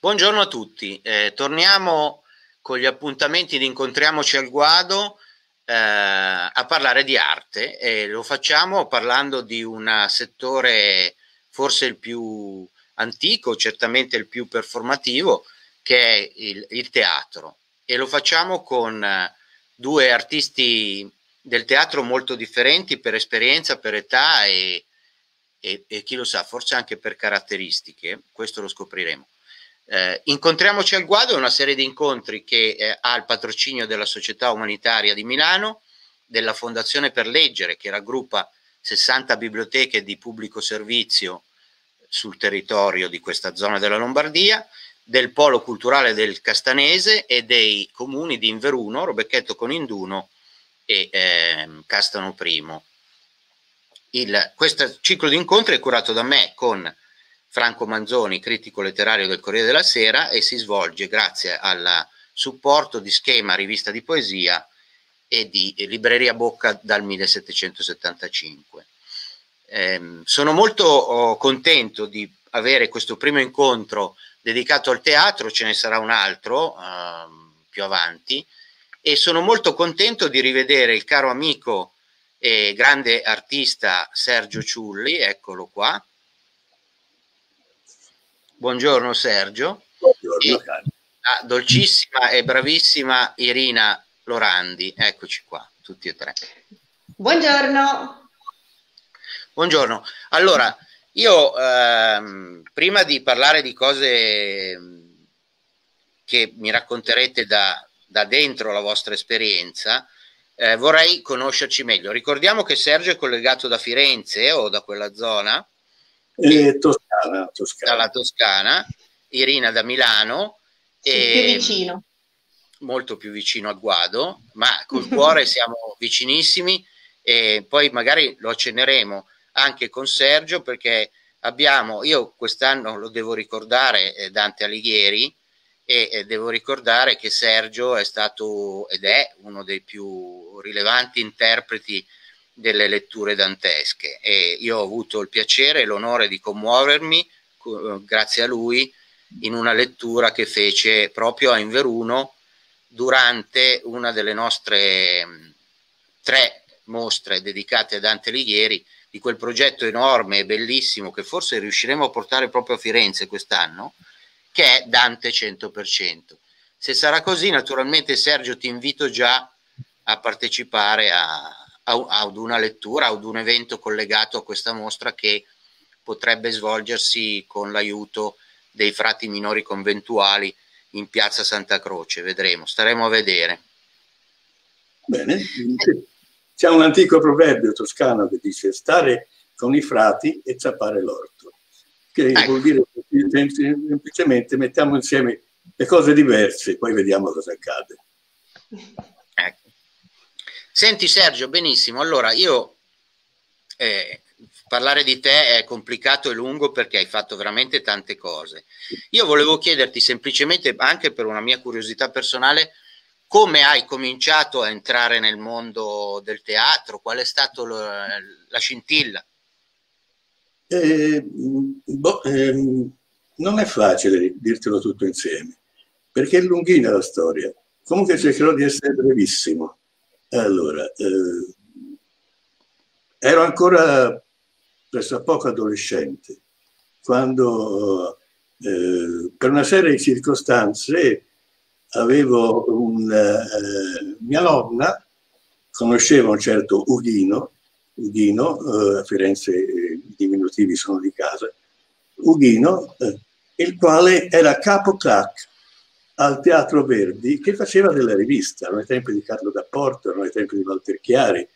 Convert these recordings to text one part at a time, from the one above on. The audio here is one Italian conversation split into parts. Buongiorno a tutti, torniamo con gli appuntamenti di Incontriamoci al Guado a parlare di arte e lo facciamo parlando di un settore forse il più antico, certamente il più performativo, che è il teatro, e lo facciamo con due artisti del teatro molto differenti per esperienza, per età e chi lo sa, forse anche per caratteristiche, questo lo scopriremo. Incontriamoci al Guado è una serie di incontri che ha il patrocinio della Società Umanitaria di Milano, della Fondazione per Leggere, che raggruppa 60 biblioteche di pubblico servizio sul territorio di questa zona della Lombardia, del Polo Culturale del Castanese e dei comuni di Inveruno, Robecchetto con Induno e Castano Primo. Questo ciclo di incontri è curato da me con Franco Manzoni, critico letterario del Corriere della Sera, e si svolge grazie al supporto di Schema, rivista di poesia, e di libreria Bocca dal 1775. Sono molto contento di avere questo primo incontro dedicato al teatro, ce ne sarà un altro più avanti, e sono molto contento di rivedere il caro amico e grande artista Sergio Ciulli, eccolo qua. Buongiorno Sergio. Buongiorno, la dolcissima e bravissima Irina Lorandi, eccoci qua, tutti e tre. Buongiorno. Buongiorno. Allora, io prima di parlare di cose che mi racconterete da dentro la vostra esperienza, vorrei conoscerci meglio. Ricordiamo che Sergio è collegato da Firenze o da quella zona. Toscana. Dalla Toscana, Irina da Milano, sì, più vicino. Molto più vicino al Guado, ma col cuore siamo vicinissimi, e poi magari lo accenneremo anche con Sergio, perché abbiamo, io quest'anno lo devo ricordare, Dante Alighieri, e devo ricordare che Sergio è stato ed è uno dei più rilevanti interpreti delle letture dantesche, e io ho avuto il piacere e l'onore di commuovermi grazie a lui in una lettura che fece proprio a Inveruno durante una delle nostre tre mostre dedicate a Dante Alighieri, di quel progetto enorme e bellissimo che forse riusciremo a portare proprio a Firenze quest'anno, che è Dante 100%. Se sarà così, naturalmente Sergio ti invito già a partecipare ad una lettura, ad un evento collegato a questa mostra che potrebbe svolgersi con l'aiuto dei frati minori conventuali in piazza Santa Croce. Vedremo, staremo a vedere. Bene, c'è un antico proverbio toscano che dice stare con i frati e zappare l'orto, che vuol dire semplicemente mettiamo insieme le cose diverse, poi vediamo cosa accade. Ecco. Senti Sergio, benissimo, allora io parlare di te è complicato e lungo perché hai fatto veramente tante cose. Io volevo chiederti semplicemente, anche per una mia curiosità personale, come hai cominciato a entrare nel mondo del teatro, qual è stata la scintilla? Non è facile dirtelo tutto insieme, perché è lunghina la storia, comunque cercherò di essere brevissimo. Allora, ero ancora pressappoco adolescente quando per una serie di circostanze avevo mia nonna conosceva un certo Ughino, a Firenze i diminutivi sono di casa, Ughino, il quale era capo-clac al Teatro Verdi, che faceva della rivista, erano i tempi di Carlo D'Apporto, erano i tempi di Walter Chiari.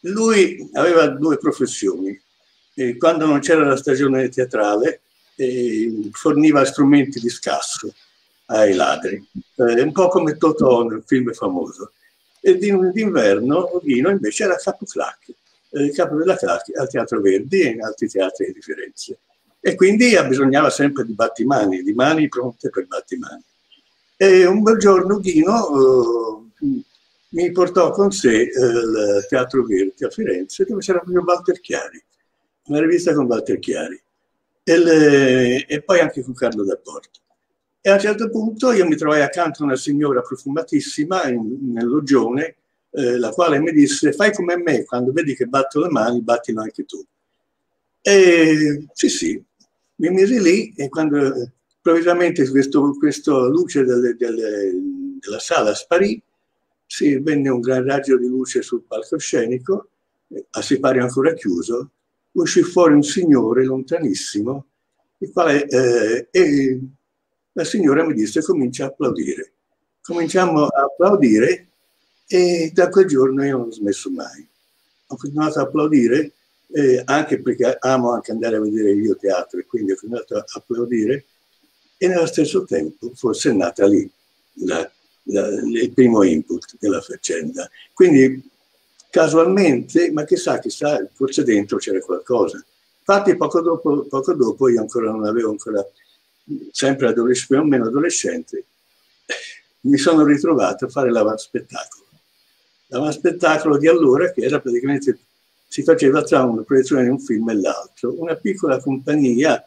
Lui aveva due professioni. Quando non c'era la stagione teatrale, forniva strumenti di scasso ai ladri, un po' come Totò nel film famoso. E d'inverno Ughino invece era capo-clac, capo della clac al Teatro Verdi e in altri teatri di Firenze. E quindi bisognava sempre di battimani, di mani pronte per battimani. E un bel giorno Ghino mi portò con sé al Teatro Verdi a Firenze, dove c'era proprio Walter Chiari, una rivista con Walter Chiari. e poi anche con Carlo D'Apporto. E a un certo punto io mi trovai accanto a una signora profumatissima nell'Ogione, la quale mi disse: fai come me, quando vedi che batto le mani, battilo anche tu. E sì, mi misi lì, e quando improvvisamente questa luce della sala sparì, si venne un gran raggio di luce sul palcoscenico, a sipario ancora chiuso, uscì fuori un signore lontanissimo, il quale, e la signora mi disse: comincia a applaudire. Cominciamo a applaudire, e da quel giorno io non ho smesso mai. Ho continuato a applaudire, anche perché amo anche andare a vedere io teatro, e quindi ho continuato a applaudire, e nello stesso tempo forse è nata lì il primo input della faccenda. Quindi casualmente, ma chissà, forse dentro c'era qualcosa. Infatti poco dopo io ancora non avevo ancora, sempre più o meno adolescente, mi sono ritrovato a fare l'avanspettacolo. L'avanspettacolo di allora, che era praticamente, si faceva tra una proiezione di un film e l'altro, una piccola compagnia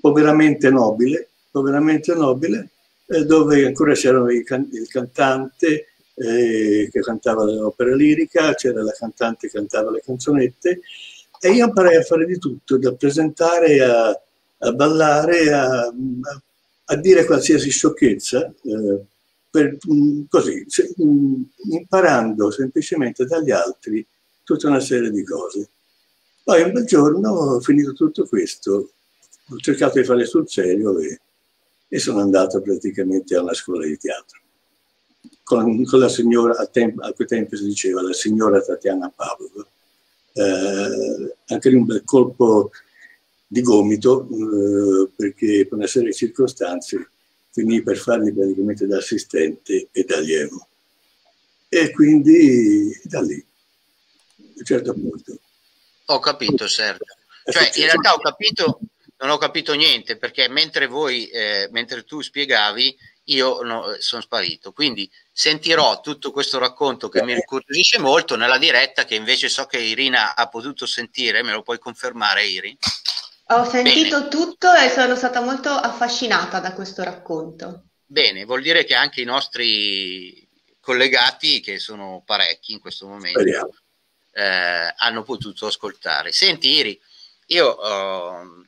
poveramente nobile, dove ancora c'era il cantante che cantava l'opera lirica, c'era la cantante che cantava le canzonette, e io imparai a fare di tutto, da presentare a ballare, a dire qualsiasi sciocchezza, così, imparando semplicemente dagli altri tutta una serie di cose. Poi un bel giorno ho finito tutto questo, ho cercato di fare sul serio e sono andato praticamente a una scuola di teatro. Con la signora, a quei tempi si diceva la signora Tatiana Pavlova, anche lì un bel colpo di gomito, perché per una serie di circostanze finì per farmi praticamente da assistente e da allievo. E quindi da lì, a un certo punto. Ho capito, Sergio. Cioè, in realtà ho capito, non ho capito niente, perché mentre voi, mentre tu spiegavi, io sono sparito, quindi sentirò tutto questo racconto che mi incuriosisce molto nella diretta, che invece so che Irina ha potuto sentire. Me lo puoi confermare, Iri? Ho sentito tutto e sono stata molto affascinata da questo racconto. Bene, vuol dire che anche i nostri collegati, che sono parecchi in questo momento, hanno potuto ascoltare. Senti, Iri, io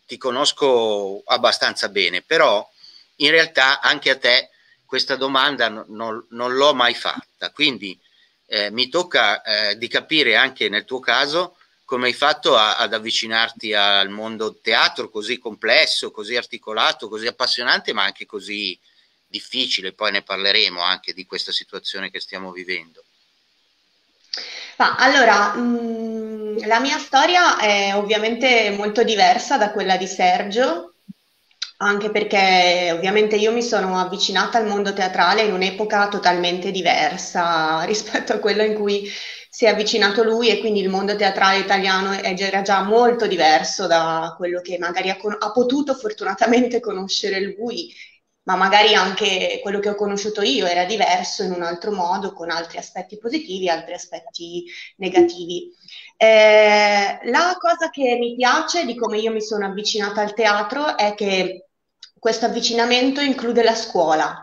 ti conosco abbastanza bene, però in realtà anche a te questa domanda non l'ho mai fatta, quindi mi tocca di capire anche nel tuo caso come hai fatto ad avvicinarti al mondo teatro così complesso, così articolato, così appassionante, ma anche così difficile. Poi ne parleremo anche di questa situazione che stiamo vivendo. Ma allora, la mia storia è ovviamente molto diversa da quella di Sergio, anche perché ovviamente io mi sono avvicinata al mondo teatrale in un'epoca totalmente diversa rispetto a quella in cui si è avvicinato lui, e quindi il mondo teatrale italiano era già molto diverso da quello che magari ha potuto fortunatamente conoscere lui, ma magari anche quello che ho conosciuto io era diverso in un altro modo, con altri aspetti positivi, altri aspetti negativi. La cosa che mi piace di come io mi sono avvicinata al teatro è che questo avvicinamento include la scuola,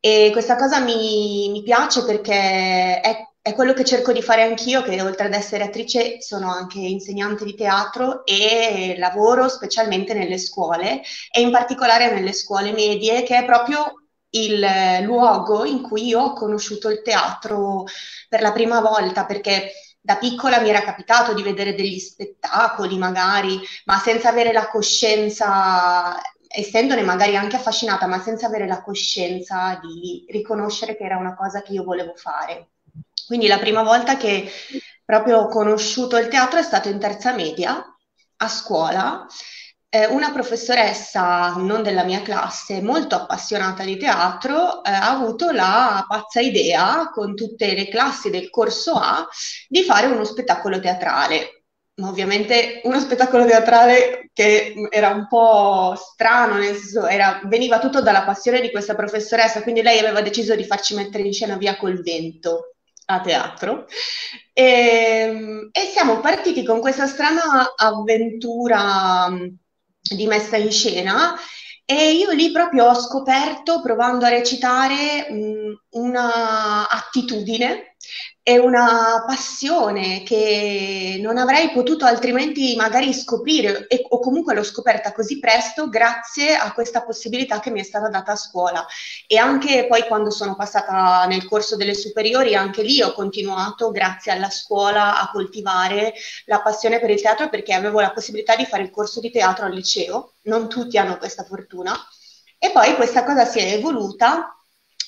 e questa cosa mi piace perché è quello che cerco di fare anch'io, che oltre ad essere attrice sono anche insegnante di teatro e lavoro specialmente nelle scuole, e in particolare nelle scuole medie, che è proprio il luogo in cui io ho conosciuto il teatro per la prima volta, perché da piccola mi era capitato di vedere degli spettacoli magari, ma senza avere la coscienza, essendone magari anche affascinata, ma senza avere la coscienza di riconoscere che era una cosa che io volevo fare. Quindi la prima volta che proprio ho conosciuto il teatro è stato in terza media, a scuola. Una professoressa, non della mia classe, molto appassionata di teatro, ha avuto la pazza idea, con tutte le classi del corso A, di fare uno spettacolo teatrale. Ma ovviamente uno spettacolo teatrale che era un po' strano, nel senso veniva tutto dalla passione di questa professoressa, quindi lei aveva deciso di farci mettere in scena Via col vento, a teatro, e siamo partiti con questa strana avventura di messa in scena, e io lì proprio ho scoperto, provando a recitare, una attitudine e una passione che non avrei potuto altrimenti magari scoprire, o comunque l'ho scoperta così presto grazie a questa possibilità che mi è stata data a scuola. E anche poi, quando sono passata nel corso delle superiori, anche lì ho continuato, grazie alla scuola, a coltivare la passione per il teatro, perché avevo la possibilità di fare il corso di teatro al liceo. Non tutti hanno questa fortuna. E poi questa cosa si è evoluta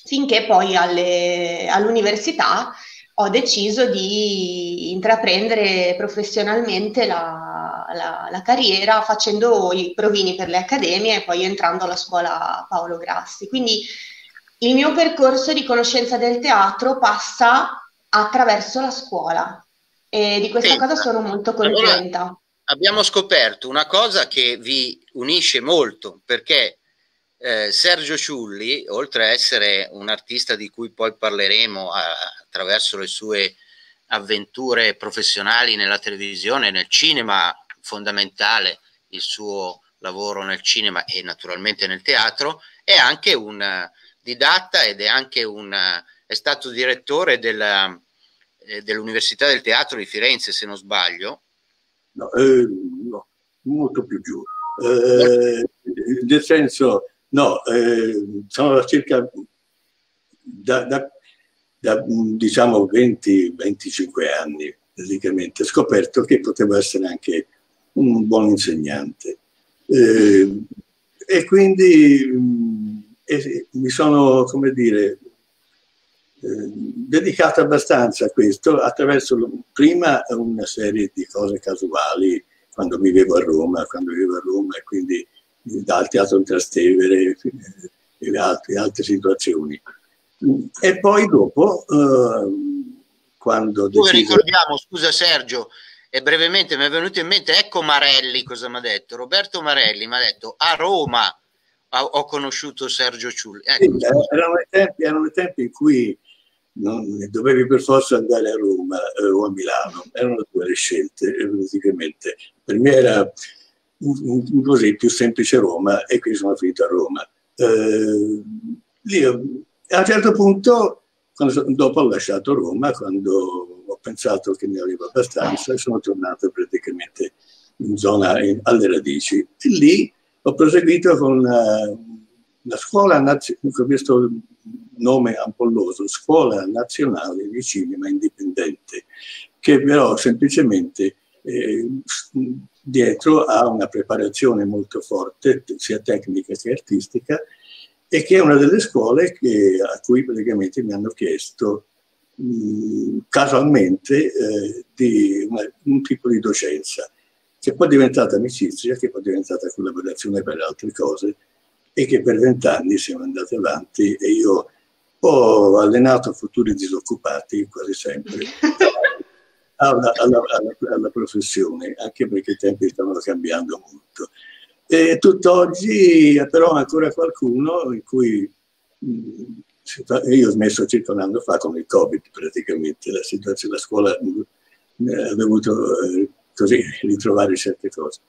finché poi all'università ho deciso di intraprendere professionalmente la carriera, facendo i provini per le accademie e poi entrando alla scuola Paolo Grassi. Quindi il mio percorso di conoscenza del teatro passa attraverso la scuola, e di questa cosa sono molto contenta. Allora, abbiamo scoperto una cosa che vi unisce molto, perché Sergio Ciulli, oltre a essere un artista di cui poi parleremo attraverso le sue avventure professionali nella televisione, nel cinema, fondamentale il suo lavoro nel cinema e naturalmente nel teatro, è anche un didatta ed è anche è stato direttore dell'Università del Teatro di Firenze, se non sbaglio. No, no, molto più giù. Nel senso, no, sono circa diciamo 20-25 anni praticamente, ho scoperto che potevo essere anche un buon insegnante, e quindi mi sono, come dire, dedicato abbastanza a questo, attraverso prima una serie di cose casuali, quando vivevo a Roma, e quindi dal Teatro di Trastevere e altre situazioni. E poi dopo, quando... Poi ricordiamo, scusa Sergio, e brevemente mi è venuto in mente, ecco Marelli cosa mi ha detto, Roberto Marelli mi ha detto, a Roma ho conosciuto Sergio Ciulli. Ecco, sì, erano i tempi in cui non dovevi per forza andare a Roma o a Milano, erano due le scelte praticamente. Per me era così più semplice Roma, e quindi sono finito a Roma. A un certo punto, dopo ho lasciato Roma, quando ho pensato che ne avevo abbastanza, sono tornato praticamente in zona alle radici, e lì ho proseguito con la scuola, con questo nome ampolloso, Scuola Nazionale di Cinema Indipendente, che però semplicemente dietro ha una preparazione molto forte, sia tecnica che artistica, e che è una delle scuole a cui praticamente mi hanno chiesto casualmente di un tipo di docenza, che poi è diventata amicizia, che poi è diventata collaborazione per altre cose, e che per 20 anni siamo andati avanti, e io ho allenato futuri disoccupati quasi sempre alla professione, anche perché i tempi stanno cambiando molto. E tutt'oggi però ancora qualcuno in cui io ho smesso circa un anno fa con il Covid praticamente, la situazione, la scuola ha dovuto così ritrovare certe cose.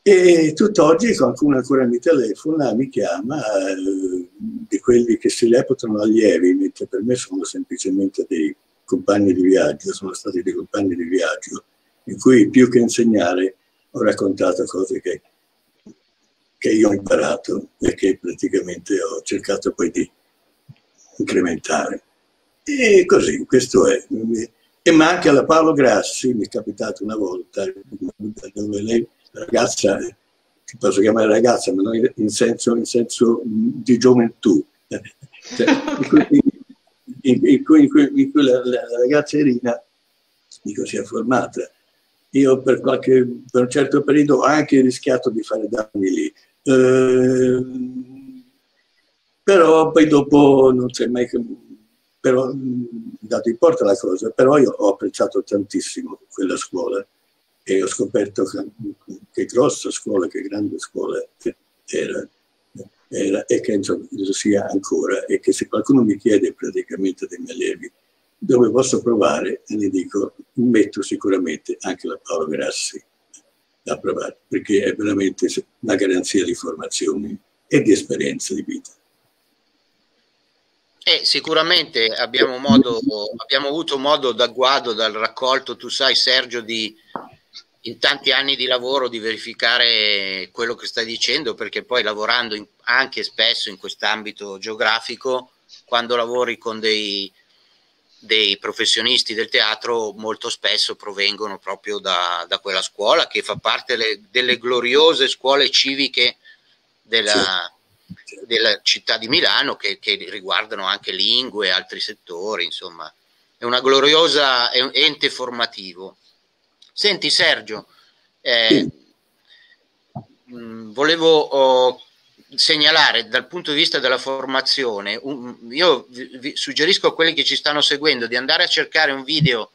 E tutt'oggi qualcuno ancora mi telefona, mi chiama, di quelli che si reputano allievi, mentre per me sono semplicemente dei compagni di viaggio, sono stati dei compagni di viaggio, in cui più che insegnare ho raccontato cose che io ho imparato e che praticamente ho cercato poi di incrementare. E così, questo è. E manca la Paolo Grassi, mi è capitato una volta, dove lei... ragazza, ti posso chiamare ragazza, ma non in senso di gioventù, in cui la ragazza Irina si è formata. Io per un certo periodo ho anche rischiato di fare danni lì, però poi dopo non c'è mai, però dato in porta la cosa, però io ho apprezzato tantissimo quella scuola. E ho scoperto che grossa scuola, che grande scuola era, e che insomma sia ancora, e che se qualcuno mi chiede praticamente dei miei allievi, dove posso provare, e ne dico, metto sicuramente anche la Paolo Grassi da provare, perché è veramente una garanzia di formazione e di esperienza di vita. Sicuramente abbiamo avuto modo da guardo, dal raccolto, tu sai Sergio, in tanti anni di lavoro di verificare quello che stai dicendo, perché poi lavorando anche spesso in quest'ambito geografico, quando lavori con dei professionisti del teatro, molto spesso provengono proprio da quella scuola che fa parte delle gloriose scuole civiche della città di Milano, che riguardano anche lingue e altri settori, insomma è una gloriosa, è un ente formativo. Senti Sergio, volevo segnalare dal punto di vista della formazione, io vi suggerisco a quelli che ci stanno seguendo di andare a cercare un video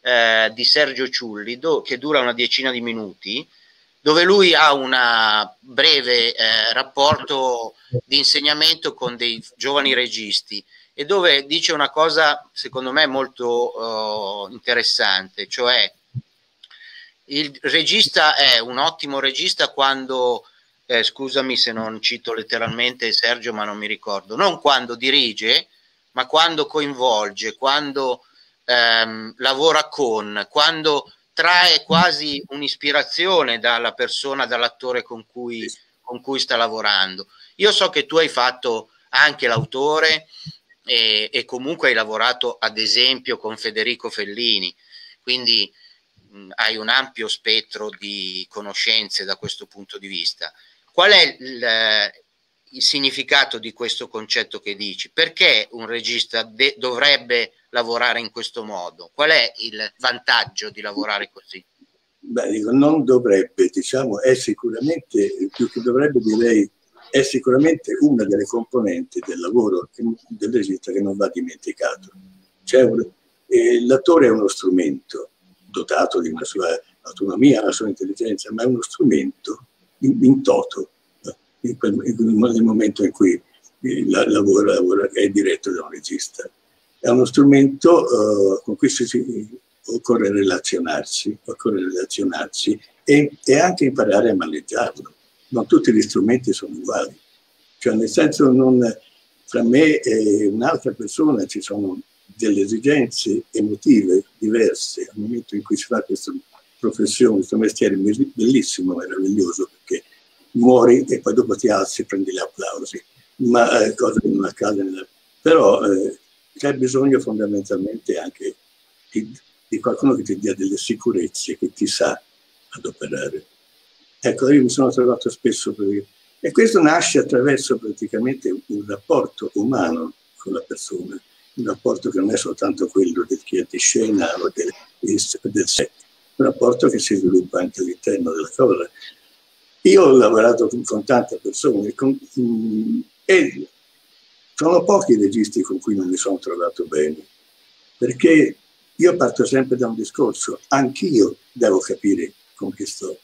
di Sergio Ciulli che dura una 10 minuti, dove lui ha un breve rapporto di insegnamento con dei giovani registi e dove dice una cosa secondo me molto interessante, cioè il regista è un ottimo regista quando, scusami se non cito letteralmente Sergio ma non mi ricordo, non quando dirige ma quando coinvolge, quando lavora con, quando trae quasi un'ispirazione dalla persona, dall'attore con cui sta lavorando. Io so che tu hai fatto anche l'autore e comunque hai lavorato ad esempio con Federico Fellini, quindi hai un ampio spettro di conoscenze da questo punto di vista. Qual è il significato di questo concetto che dici? Perché un regista dovrebbe lavorare in questo modo? Qual è il vantaggio di lavorare così? Beh, dico, non dovrebbe, diciamo, è sicuramente, più che dovrebbe direi, è sicuramente una delle componenti del lavoro del regista che non va dimenticato. Cioè, l'attore è uno strumento dotato di una sua autonomia, una sua intelligenza, ma è uno strumento in toto, nel momento in cui lavora, è diretto da un regista. È uno strumento con cui occorre relazionarsi, e anche imparare a maneggiarlo. Non tutti gli strumenti sono uguali. Cioè, nel senso, fra me e un'altra persona ci sono delle esigenze emotive diverse. Al momento in cui si fa questa professione, questo mestiere bellissimo, meraviglioso, perché muori e poi dopo ti alzi e prendi gli applausi. Ma cosa che non accade nella... Però... c'è bisogno fondamentalmente anche di qualcuno che ti dia delle sicurezze, che ti sa adoperare. Ecco, io mi sono trovato spesso, e questo nasce attraverso praticamente un rapporto umano con la persona, un rapporto che non è soltanto quello del chi è di scena o del set, un rapporto che si sviluppa anche all'interno della cosa. Io ho lavorato con tante persone e sono pochi i registi con cui non mi sono trovato bene, perché io parto sempre da un discorso: anch'io devo capire con chi sto,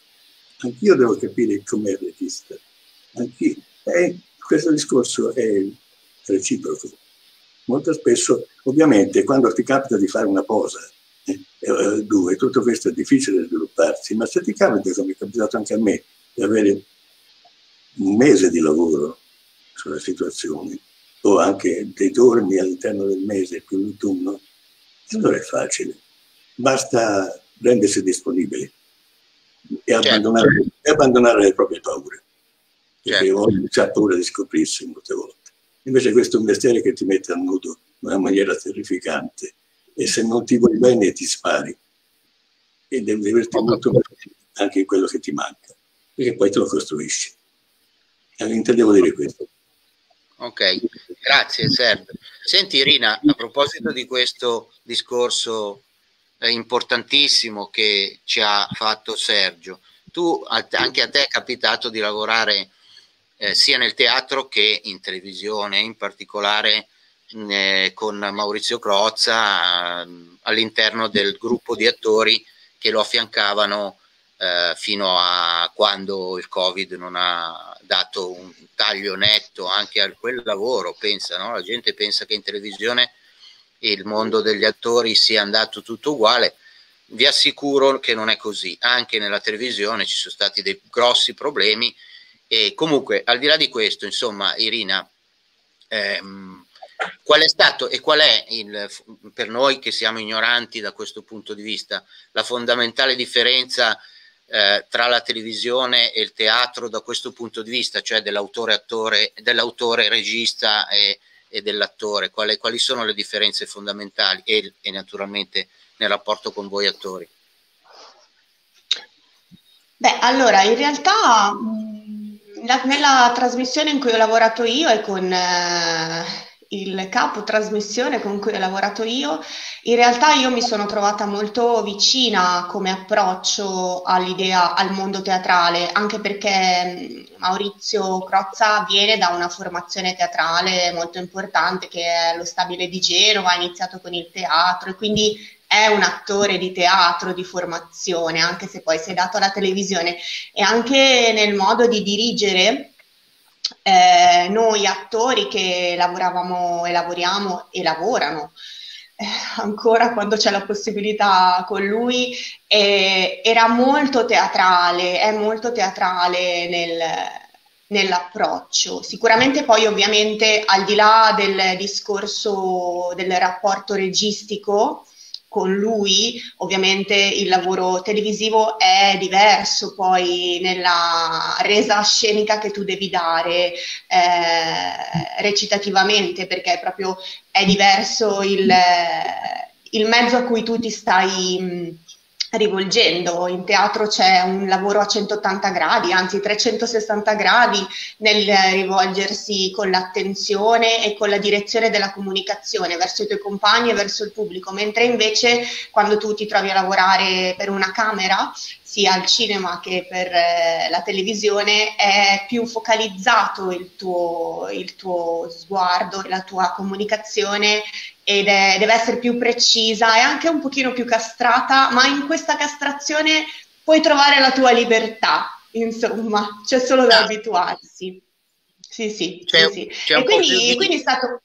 anch'io devo capire com'è il regista, questo discorso è reciproco. Molto spesso, ovviamente, quando ti capita di fare una posa, tutto questo è difficile da svilupparsi, ma se ti capita, come è capitato anche a me, di avere un mese di lavoro sulla situazione, o anche dei giorni all'interno del mese più l'autunno, allora è facile, basta rendersi disponibili e abbandonare le proprie paure, perché oggi si ha paura di scoprirsi molte volte. Invece questo è un mestiere che ti mette a nudo in una maniera terrificante, e se non ti vuoi bene ti spari, e devi divertirti molto anche in quello che ti manca, perché poi te lo costruisci. Intendevo dire questo. Ok, grazie Sergio. Senti Irina, a proposito di questo discorso importantissimo che ci ha fatto Sergio, tu, anche a te è capitato di lavorare sia nel teatro che in televisione, in particolare con Maurizio Crozza all'interno del gruppo di attori che lo affiancavano fino a quando il Covid non ha dato un taglio netto anche a quel lavoro. Pensa, no? La gente pensa che in televisione e il mondo degli attori sia andato tutto uguale. Vi assicuro che non è così, anche nella televisione ci sono stati dei grossi problemi. E comunque, al di là di questo, insomma, Irina, qual è stato e qual è, per noi che siamo ignoranti da questo punto di vista, la fondamentale differenza tra la televisione e il teatro da questo punto di vista, cioè dell'autore-attore, dell'autore-regista e dell'attore? Quali sono le differenze fondamentali e naturalmente nel rapporto con voi attori? Beh, allora, in realtà nella trasmissione in cui ho lavorato io e con il capo trasmissione con cui ho lavorato io, in realtà io mi sono trovata molto vicina come approccio all'idea, al mondo teatrale, anche perché Maurizio Crozza viene da una formazione teatrale molto importante, che è lo Stabile di Genova, ha iniziato con il teatro e quindi è un attore di teatro, di formazione, anche se poi si è dato alla televisione. E anche nel modo di dirigere, noi attori che lavoravamo e lavoriamo e lavorano ancora quando c'è la possibilità con lui, era molto teatrale, è molto teatrale nell'approccio. Sicuramente poi, ovviamente, al di là del discorso del rapporto registico con lui, ovviamente il lavoro televisivo è diverso poi nella resa scenica che tu devi dare recitativamente, perché proprio è diverso il mezzo a cui tu ti stai rivolgendo. In teatro c'è un lavoro a 180 gradi, anzi 360 gradi nel rivolgersi con l'attenzione e con la direzione della comunicazione verso i tuoi compagni e verso il pubblico, mentre invece quando tu ti trovi a lavorare per una camera, sia al cinema che per la televisione, è più focalizzato il tuo sguardo, la tua comunicazione, ed deve essere più precisa e anche un pochino più castrata, ma in questa castrazione puoi trovare la tua libertà, insomma, c'è solo da abituarsi. Sì, sì, sì. E quindi è stato...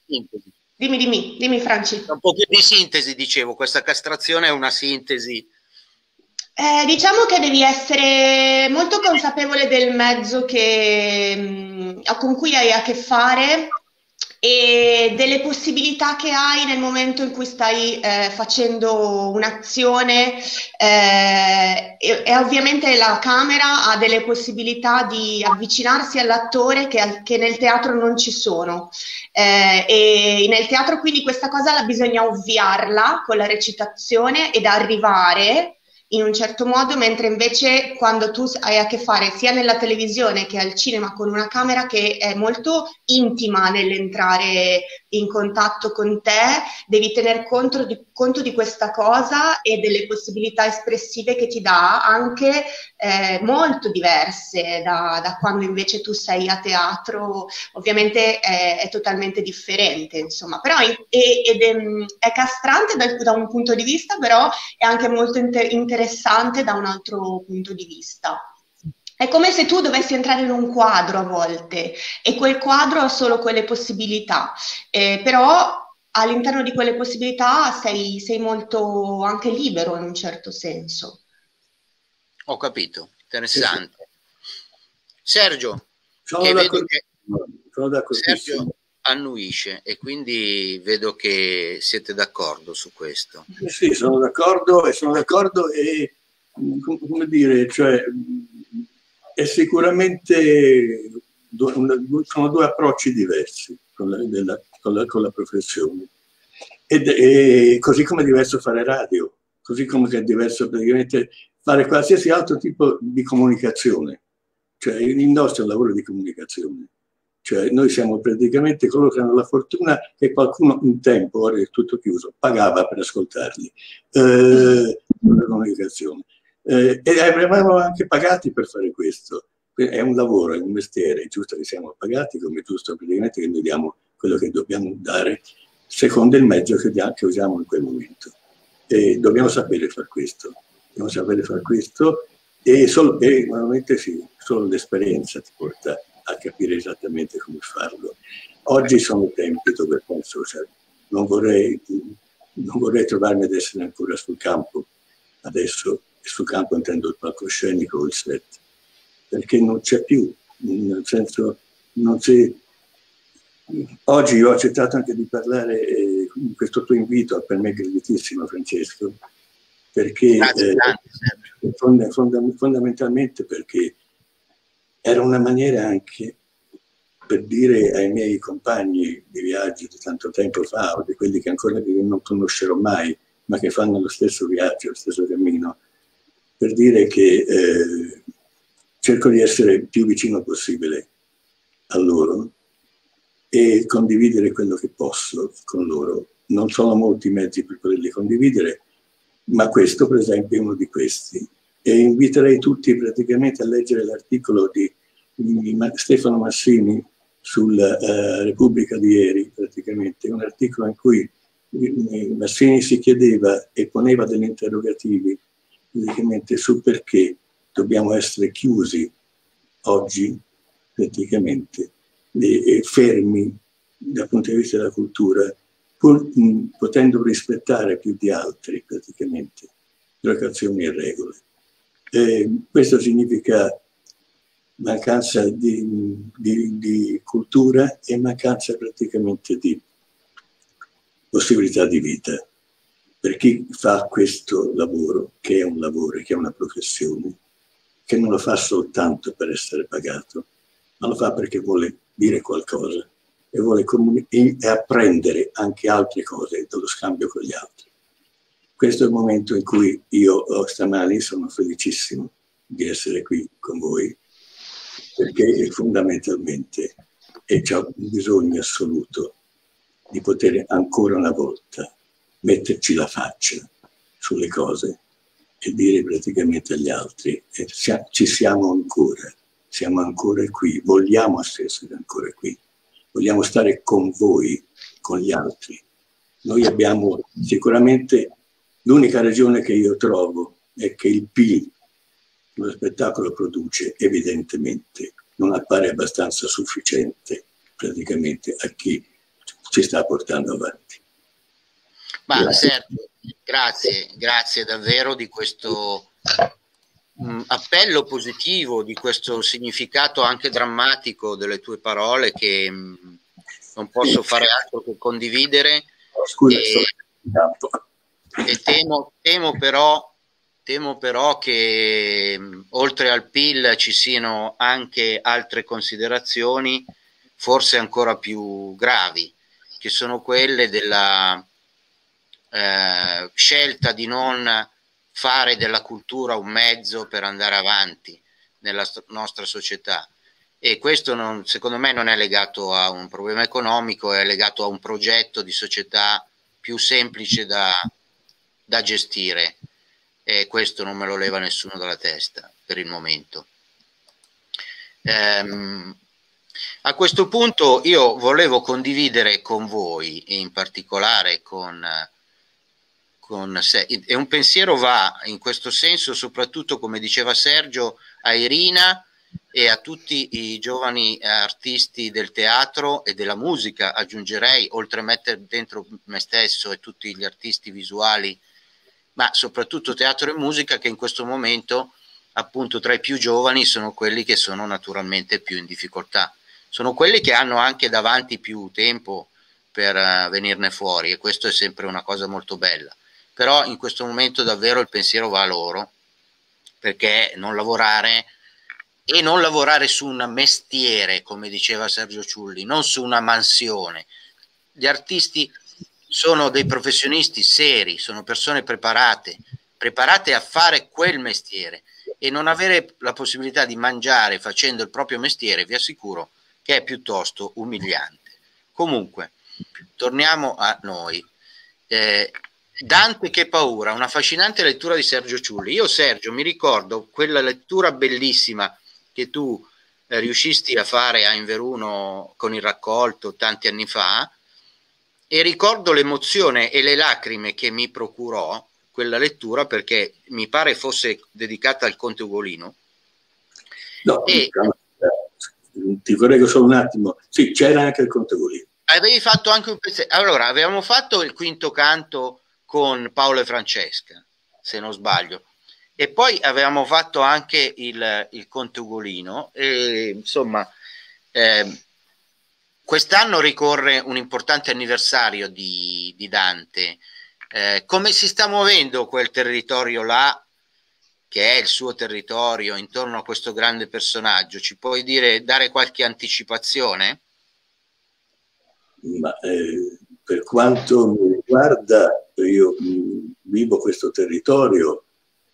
Dimmi Franci. Un po' più di sintesi, dicevo, questa castrazione è una sintesi. Diciamo che devi essere molto consapevole del mezzo con cui hai a che fare e delle possibilità che hai nel momento in cui stai facendo un'azione, e ovviamente la camera ha delle possibilità di avvicinarsi all'attore che nel teatro non ci sono, e nel teatro quindi questa cosa bisogna ovviarla con la recitazione ed arrivare in un certo modo, mentre invece quando tu hai a che fare sia nella televisione che al cinema con una camera che è molto intima nell'entrare in contatto con te, devi tener conto di questa cosa e delle possibilità espressive che ti dà, anche molto diverse da quando invece tu sei a teatro. Ovviamente è totalmente differente, insomma, però è castrante da un punto di vista, però è anche molto interessante da un altro punto di vista. È come se tu dovessi entrare in un quadro a volte, e quel quadro ha solo quelle possibilità, però all'interno di quelle possibilità sei molto anche libero in un certo senso. Ho capito, interessante. Sergio, sono d'accordissimo. Sergio annuisce e quindi vedo che siete d'accordo su questo. Sì, sono d'accordo, e come dire, cioè... È sicuramente sono due approcci diversi con la professione, e così come è diverso fare radio, così come è diverso praticamente fare qualsiasi altro tipo di comunicazione. Cioè l'industria è un lavoro di comunicazione, cioè noi siamo praticamente coloro che hanno la fortuna che qualcuno un tempo, ora è tutto chiuso, pagava per ascoltarli, la comunicazione. E avevamo anche pagati per fare questo. È un lavoro, è un mestiere, è giusto che siamo pagati, come è giusto praticamente che noi diamo quello che dobbiamo dare secondo il mezzo che usiamo in quel momento, e dobbiamo sapere far questo, e veramente sì, solo l'esperienza ti porta a capire esattamente come farlo. Oggi sono tempi dove penso, cioè, non vorrei non vorrei trovarmi ad essere ancora sul campo adesso, e sul campo intendo il palcoscenico o il set, perché non c'è più, nel senso non si... Oggi ho accettato anche di parlare in questo tuo invito, per me graditissimo Francesco, perché fondamentalmente perché era una maniera anche per dire ai miei compagni di viaggio di tanto tempo fa, o di quelli che ancora non conoscerò mai, ma che fanno lo stesso viaggio, lo stesso cammino, per dire che cerco di essere il più vicino possibile a loro e condividere quello che posso con loro. Non sono molti i mezzi per poterli condividere, ma questo per esempio è uno di questi. E inviterei tutti praticamente a leggere l'articolo di Stefano Massini sulla Repubblica di ieri, praticamente, un articolo in cui Massini si chiedeva e poneva degli interrogativi praticamente su perché dobbiamo essere chiusi oggi praticamente e fermi dal punto di vista della cultura, pur potendo rispettare più di altri praticamente locazioni e regole. Questo significa mancanza di cultura e mancanza praticamente di possibilità di vita per chi fa questo lavoro, che è un lavoro, che è una professione, che non lo fa soltanto per essere pagato, ma lo fa perché vuole dire qualcosa e vuole apprendere anche altre cose dallo scambio con gli altri. Questo è il momento in cui io stamani sono felicissimo di essere qui con voi, perché fondamentalmente c'è un bisogno assoluto di poter ancora una volta metterci la faccia sulle cose e dire praticamente agli altri ci siamo ancora qui, vogliamo essere ancora qui, vogliamo stare con voi, con gli altri. Noi abbiamo sicuramente l'unica ragione che io trovo è che il PIL lo spettacolo produce evidentemente non appare abbastanza sufficiente praticamente a chi ci sta portando avanti. Ma grazie. Sergio, grazie davvero di questo appello positivo, di questo significato anche drammatico delle tue parole che non posso fare altro che condividere. Scusa, e temo però che oltre al PIL ci siano anche altre considerazioni forse ancora più gravi, che sono quelle della scelta di non fare della cultura un mezzo per andare avanti nella nostra società. E questo non, secondo me non è legato a un problema economico, è legato a un progetto di società più semplice da gestire. E questo non me lo leva nessuno dalla testa per il momento. A questo punto io volevo condividere con voi, e in particolare con Sergio, e un pensiero va in questo senso soprattutto, come diceva Sergio, a Irina e a tutti i giovani artisti del teatro e della musica, aggiungerei, oltre a mettere dentro me stesso e tutti gli artisti visuali, ma soprattutto teatro e musica, che in questo momento appunto tra i più giovani sono quelli che sono naturalmente più in difficoltà, sono quelli che hanno anche davanti più tempo per venirne fuori, e questo è sempre una cosa molto bella. Però in questo momento davvero il pensiero va a loro, perché non lavorare e non lavorare su un mestiere, come diceva Sergio Ciulli, non su una mansione. Gli artisti sono dei professionisti seri, sono persone preparate a fare quel mestiere, e non avere la possibilità di mangiare facendo il proprio mestiere, vi assicuro che è piuttosto umiliante. Comunque, torniamo a noi. Dante che paura, una affascinante lettura di Sergio Ciulli. Io, Sergio, mi ricordo quella lettura bellissima che tu riuscisti a fare a Inveruno con il raccolto tanti anni fa, e ricordo l'emozione e le lacrime che mi procurò quella lettura, perché mi pare fosse dedicata al conte Ugolino. No, e... ti correggo solo un attimo, sì, c'era anche il conte Ugolino. Avevi fatto anche un pezzetto, allora avevamo fatto il quinto canto con Paolo e Francesca, se non sbaglio, e poi avevamo fatto anche il Conte Ugolino, e insomma quest'anno ricorre un importante anniversario di Dante. Come si sta muovendo quel territorio là, che è il suo territorio, intorno a questo grande personaggio? Ci puoi dire, dare qualche anticipazione? Ma, per quanto mi riguarda, io vivo questo territorio,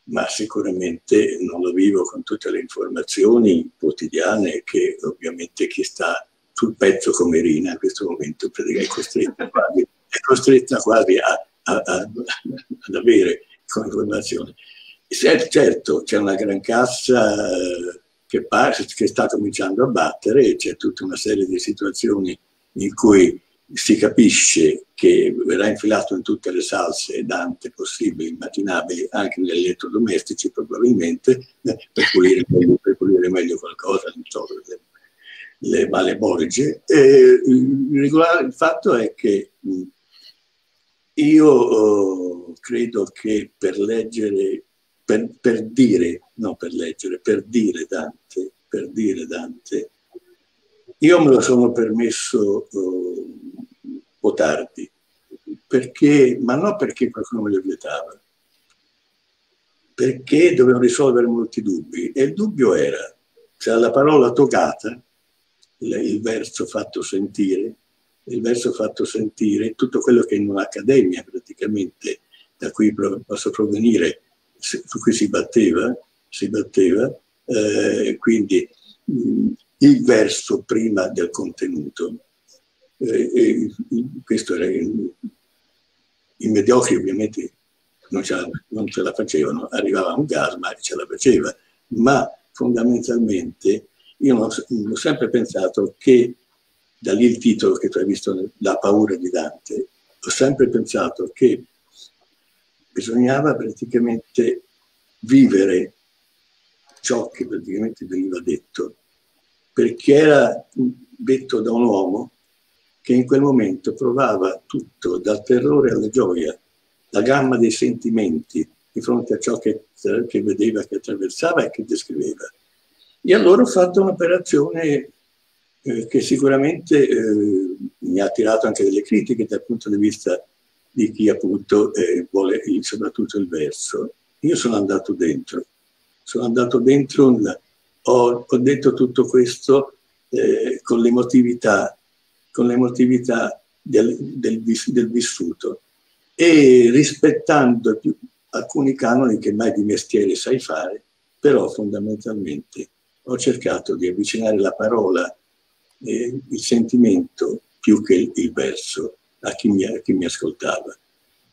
ma sicuramente non lo vivo con tutte le informazioni quotidiane che ovviamente chi sta sul pezzo come Irina in questo momento è costretta quasi, ad avere come informazioni. Certo, c'è una gran cassa che sta cominciando a battere, e c'è tutta una serie di situazioni in cui si capisce che verrà infilato in tutte le salse Dante possibili, immaginabili, anche negli elettrodomestici probabilmente, per pulire meglio qualcosa, non so, le male borgie. Il fatto è che io credo che per leggere, per dire, no, per leggere, per dire Dante, io me lo sono permesso un po' tardi, perché, ma non perché qualcuno me lo vietava, perché dovevo risolvere molti dubbi, e il dubbio era tra la parola togata, il verso fatto sentire, tutto quello che in un'accademia praticamente, da cui posso provenire, su cui si batteva, quindi il verso prima del contenuto. Questo era i mediocri, ovviamente non ce la facevano, arrivava un gas ma ce la faceva, ma fondamentalmente io ho sempre pensato che, da lì il titolo che tu hai visto, La paura di Dante, ho sempre pensato che bisognava praticamente vivere ciò che praticamente veniva detto, perché era detto da un uomo che in quel momento provava tutto, dal terrore alla gioia, la gamma dei sentimenti di fronte a ciò che vedeva, che attraversava e che descriveva. E allora ho fatto un'operazione che sicuramente mi ha attirato anche delle critiche dal punto di vista di chi appunto vuole soprattutto il verso. Io sono andato dentro, ho detto tutto questo con l'emotività del vissuto, e rispettando alcuni canoni che mai di mestiere sai fare, però fondamentalmente ho cercato di avvicinare la parola, il sentimento, più che il verso, a chi mi ascoltava.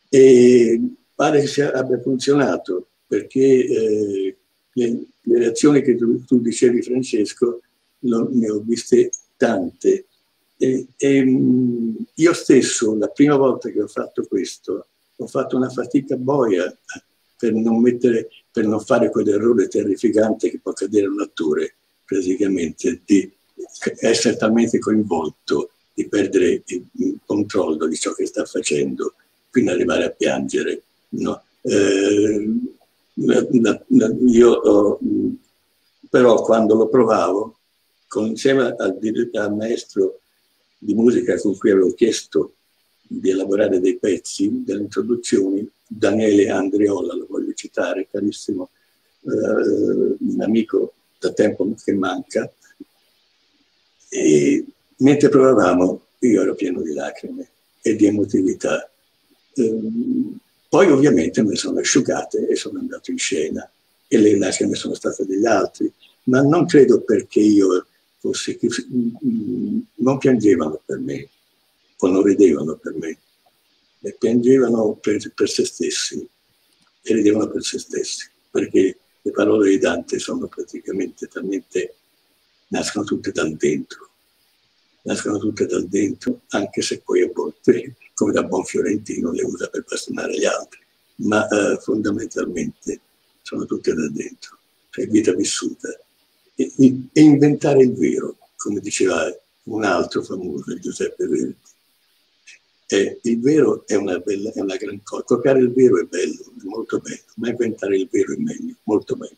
E pare che abbia funzionato, perché le reazioni che tu dicevi, Francesco, ne ho viste tante. Io stesso, la prima volta che ho fatto questo, ho fatto una fatica boia per non fare quell'errore terrificante che può accadere a un attore, praticamente, di essere talmente coinvolto, di perdere il controllo di ciò che sta facendo, fino ad arrivare a piangere. No. Però quando lo provavo, insieme al maestro di musica con cui avevo chiesto di elaborare dei pezzi, delle introduzioni, Daniele Andreola, lo voglio citare, carissimo, un amico da tempo che manca, e mentre provavamo io ero pieno di lacrime e di emotività. Poi ovviamente me le sono asciugate e sono andato in scena, e le lacrime sono state degli altri, ma non credo perché io fossi, non piangevano per me o non ridevano per me, e piangevano per se stessi e ridevano per se stessi, perché le parole di Dante sono praticamente talmente, nascono tutte dal dentro, anche se poi a volte, come da buon fiorentino, le usa per bastonare gli altri, ma fondamentalmente sono tutte da dentro, cioè vita vissuta, e inventare il vero, come diceva un altro famoso, Giuseppe Verdi. Il vero è una gran cosa, copiare il vero è bello, è molto bello, ma inventare il vero è meglio, molto meglio.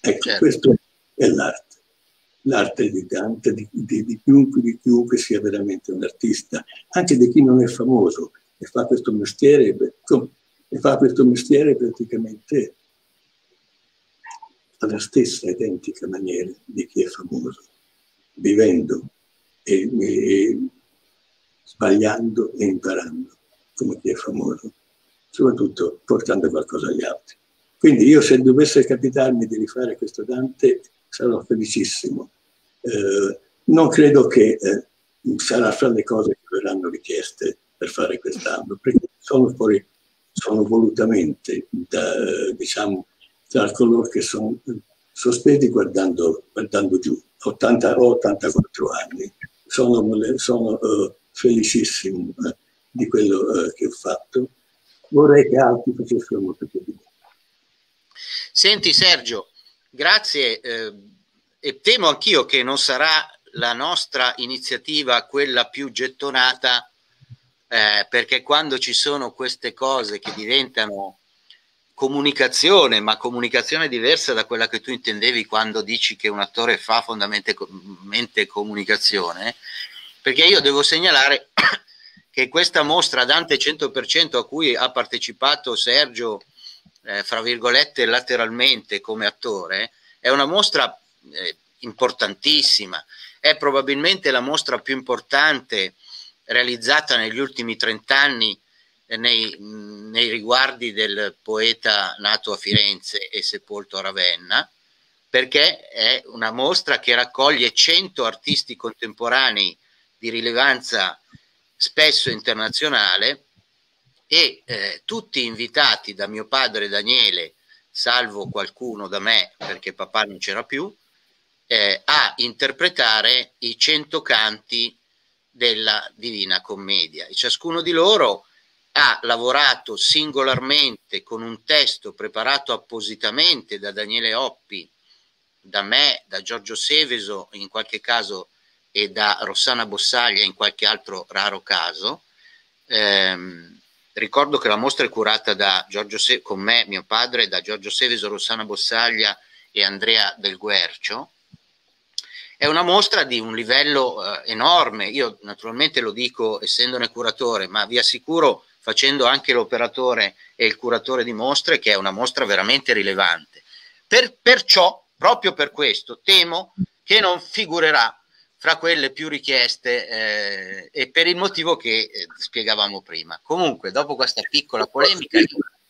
Ecco, certo. Questo è l'arte. L'arte di Dante, di chiunque sia veramente un artista, anche di chi non è famoso e fa questo mestiere, praticamente alla stessa identica maniera di chi è famoso, vivendo e sbagliando e imparando come chi è famoso, soprattutto portando qualcosa agli altri. Quindi io, se dovesse capitarmi di rifare questo Dante, sarò felicissimo. Non credo che sarà fra le cose che verranno richieste per fare quest'anno, perché sono volutamente tra coloro che sono sospesi guardando giù. 80 o 84 anni, sono felicissimo di quello che ho fatto. Vorrei che altri facessero molto più di me. Senti Sergio, grazie, e temo anch'io che non sarà la nostra iniziativa quella più gettonata, perché quando ci sono queste cose che diventano comunicazione, ma comunicazione diversa da quella che tu intendevi quando dici che un attore fa fondamentalmente comunicazione, perché io devo segnalare che questa mostra Dante 100%, a cui ha partecipato Sergio fra virgolette lateralmente come attore, è una mostra importantissima, è probabilmente la mostra più importante realizzata negli ultimi 30 anni nei riguardi del poeta nato a Firenze e sepolto a Ravenna, perché è una mostra che raccoglie 100 artisti contemporanei di rilevanza spesso internazionale e tutti invitati da mio padre Daniele, salvo qualcuno da me perché papà non c'era più, a interpretare i 100 canti della Divina Commedia. E ciascuno di loro ha lavorato singolarmente con un testo preparato appositamente da Daniele Oppi, da me, da Giorgio Seveso in qualche caso e da Rossana Bossaglia in qualche altro raro caso. Ricordo che la mostra è curata da Giorgio Seveso, con me, mio padre, da Giorgio Seveso, Rossana Bossaglia e Andrea Del Guercio. È una mostra di un livello enorme, io naturalmente lo dico essendone curatore, ma vi assicuro, facendo anche l'operatore e il curatore di mostre, che è una mostra veramente rilevante. Perciò, proprio per questo, temo che non figurerà fra quelle più richieste e per il motivo che spiegavamo prima. Comunque, dopo questa piccola polemica...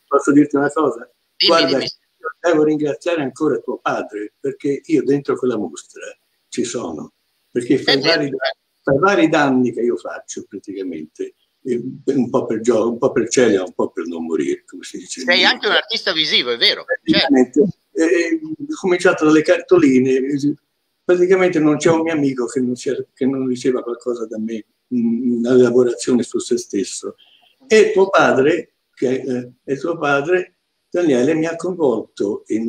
Posso dirti una cosa? Dimmi, guarda, dimmi. Devo ringraziare ancora tuo padre, perché io dentro quella mostra ci sono, perché fai vari danni che io faccio praticamente, un po' per gioco, un po' per celia, un po' per non morire, come si dice. Sei anche un artista visivo, è vero. Certo. Ho cominciato dalle cartoline, praticamente non c'è un mio amico che non riceva qualcosa da me, una lavorazione su se stesso. E tuo padre, Daniele, mi ha coinvolto in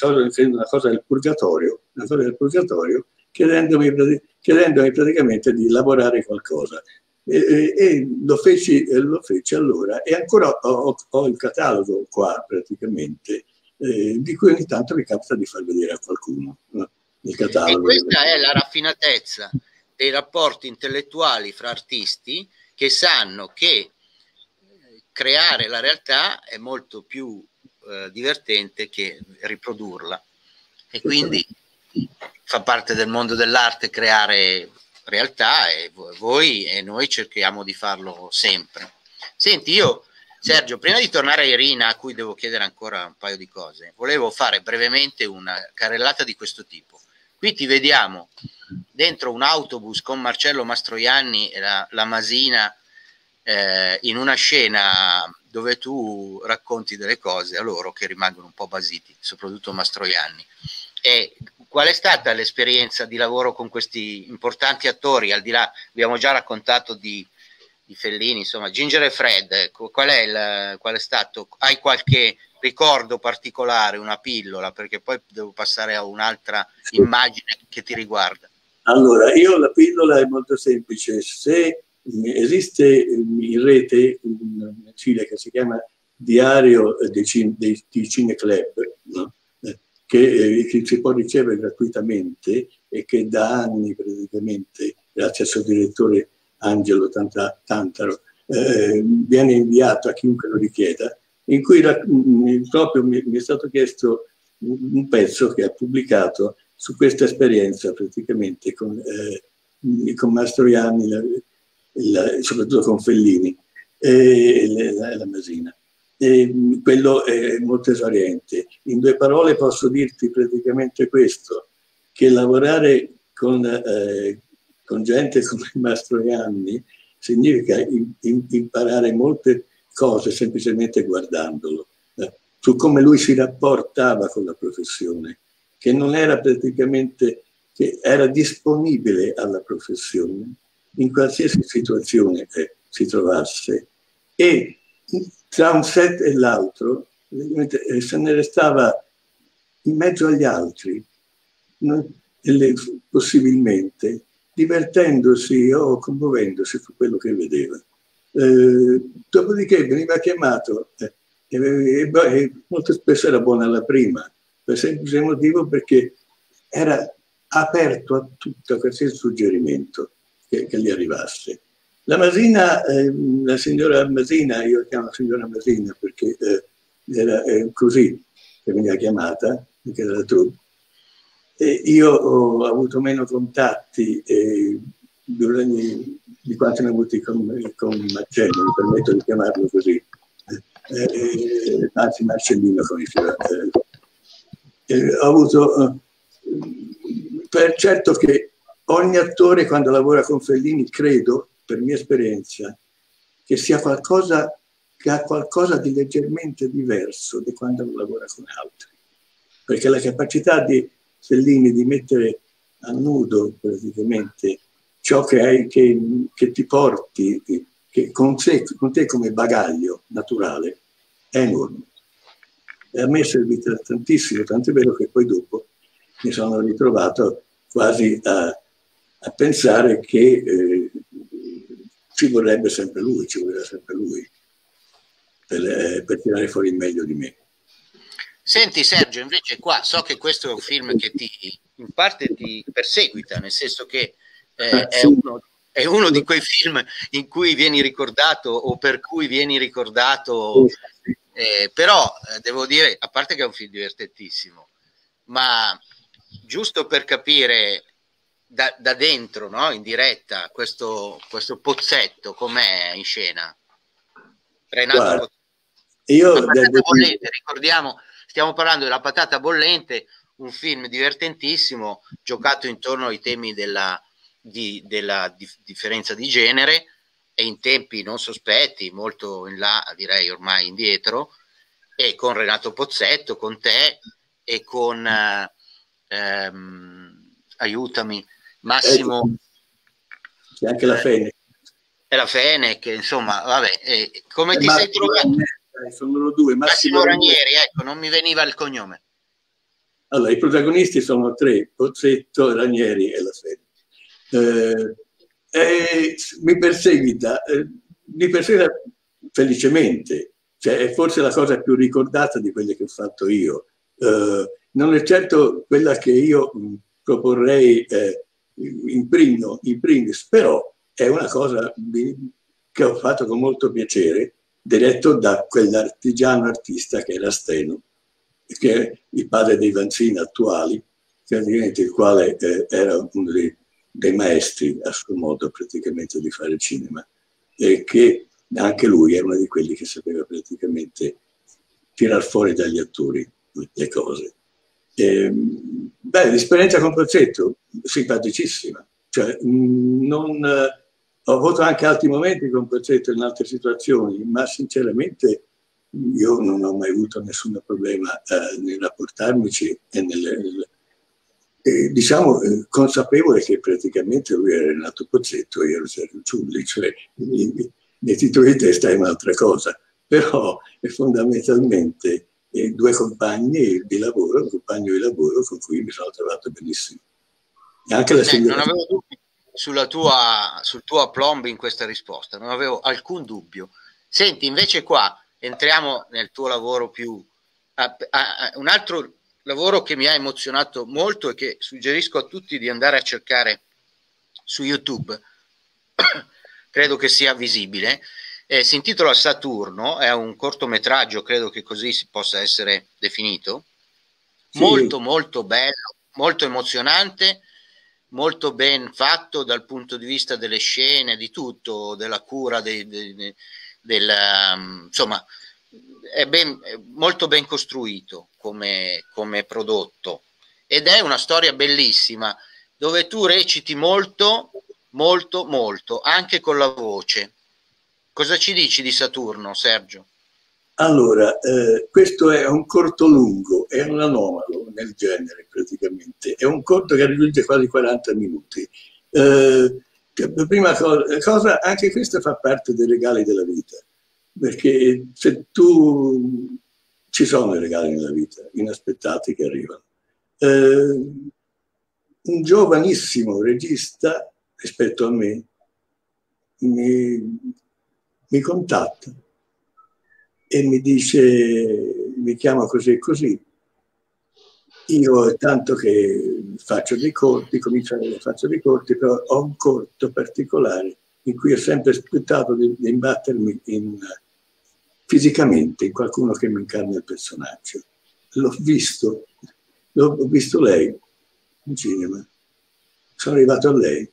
una cosa del purgatorio, chiedendomi praticamente di lavorare qualcosa. E lo feci allora, e ancora ho il catalogo qua praticamente, di cui ogni tanto mi capita di far vedere a qualcuno, no? Il catalogo. E questa è la raffinatezza dei rapporti intellettuali fra artisti, che sanno che creare la realtà è molto più divertente che riprodurla, e quindi fa parte del mondo dell'arte creare realtà, e voi e noi cerchiamo di farlo sempre. Senti, io Sergio, prima di tornare a Irina, a cui devo chiedere ancora un paio di cose, volevo fare brevemente una carrellata di questo tipo. Qui ti vediamo dentro un autobus con Marcello Mastroianni e la Masina, in una scena dove tu racconti delle cose a loro che rimangono un po' basiti, soprattutto Mastroianni. E qual è stata l'esperienza di lavoro con questi importanti attori? Al di là, abbiamo già raccontato di Fellini, insomma, Ginger e Fred, qual è stato? Hai qualche ricordo particolare, una pillola? Perché poi devo passare a un'altra immagine che ti riguarda. Allora, io la pillola è molto semplice. Se Esiste in rete una sigla che si chiama Diario di Cineclub, no? Che si può ricevere gratuitamente e che da anni praticamente, grazie al suo direttore Angelo Tantaro, viene inviato a chiunque lo richieda, in cui proprio mi è stato chiesto un pezzo che ha pubblicato su questa esperienza praticamente con Mastroianni, soprattutto con Fellini e la Masina. E quello è molto esauriente. In due parole posso dirti praticamente questo, che lavorare con gente come Mastroianni significa imparare molte cose semplicemente guardandolo, su come lui si rapportava con la professione, che non era praticamente, che era disponibile alla professione in qualsiasi situazione si trovasse, e tra un set e l'altro se ne restava in mezzo agli altri, possibilmente divertendosi o commuovendosi su quello che vedeva. Dopodiché veniva chiamato e molto spesso era buona la prima, per semplice motivo perché era aperto a tutto, a qualsiasi suggerimento che gli arrivasse. La Masina, la signora Masina, io la chiamo signora Masina perché era così che veniva chiamata, perché era tu. E io ho avuto meno contatti di quanto ne ho avuti con Marcello, mi permetto di chiamarlo così, anzi Marcellino come diceva. Ho avuto, per certo che ogni attore quando lavora con Fellini, credo, per mia esperienza, che sia qualcosa, che ha qualcosa di leggermente diverso di quando lavora con altri. Perché la capacità di Fellini di mettere a nudo praticamente ciò che hai, che ti porti, che con te come bagaglio naturale, è enorme. E a me è servita tantissimo, tant'è vero che poi dopo mi sono ritrovato quasi a pensare che ci vorrebbe sempre lui, ci voleva sempre lui per tirare fuori il meglio di me. Senti Sergio, invece qua so che questo è un film che in parte ti perseguita, nel senso che è uno di quei film in cui vieni ricordato o per cui vieni ricordato, però devo dire, a parte che è un film divertentissimo, ma giusto per capire da dentro, no? In diretta, questo Pozzetto com'è in scena? Renato, guarda, bollente, ricordiamo, stiamo parlando della Patata Bollente, un film divertentissimo giocato intorno ai temi della differenza di genere e in tempi non sospetti, molto in là, direi ormai indietro, e con Renato Pozzetto, con te e con aiutami, Massimo, c'è anche la Fenech, è la Fenech, insomma, vabbè, come ti sei trovato? Sono due, Massimo Ranieri, ecco, non mi veniva il cognome. Allora, i protagonisti sono tre, Pozzetto, Ranieri e la Fenech. Mi perseguita felicemente, cioè, è forse la cosa più ricordata di quelle che ho fatto io. Non è certo quella che io proporrei in primis, però è una cosa che ho fatto con molto piacere, diretto da quell'artigiano artista che era Steno, che è il padre dei Vanzini attuali, praticamente il quale era uno dei maestri a suo modo praticamente di fare cinema, e che anche lui era uno di quelli che sapeva praticamente tirar fuori dagli attori le cose. L'esperienza con Pozzetto simpaticissima, cioè, ho avuto anche altri momenti con Pozzetto in altre situazioni, ma sinceramente io non ho mai avuto nessun problema nel rapportarmici e diciamo consapevole che praticamente lui era Renato Pozzetto e io ero Sergio Ciulli, cioè nei titoli di testa è un'altra cosa, però è fondamentalmente due compagni di lavoro, un compagno di lavoro con cui mi sono trovato benissimo. E anche la signora... non avevo dubbi, sul tuo aplomb in questa risposta, non avevo alcun dubbio. Senti, invece qua entriamo nel tuo lavoro più... un altro lavoro che mi ha emozionato molto e che suggerisco a tutti di andare a cercare su YouTube, credo che sia visibile, si intitola Saturno, è un cortometraggio, credo che così si possa essere definito, sì. molto bello, molto emozionante, molto ben fatto dal punto di vista delle scene, di tutto, della cura, insomma è molto ben costruito come prodotto, ed è una storia bellissima dove tu reciti molto anche con la voce. Cosa ci dici di Saturno, Sergio? Allora, questo è un corto lungo, è un anomalo nel genere praticamente, è un corto che raggiunge quasi 40 minuti. La prima cosa, anche questa fa parte dei regali della vita, perché se tu... ci sono i regali nella vita, inaspettati, che arrivano. Un giovanissimo regista, rispetto a me, mi contatta e mi dice, mi chiama così e così. Io tanto che faccio dei corti, però ho un corto particolare in cui ho sempre aspettato di imbattermi fisicamente in qualcuno che mi incarna il personaggio. L'ho visto lei in cinema, sono arrivato a lei.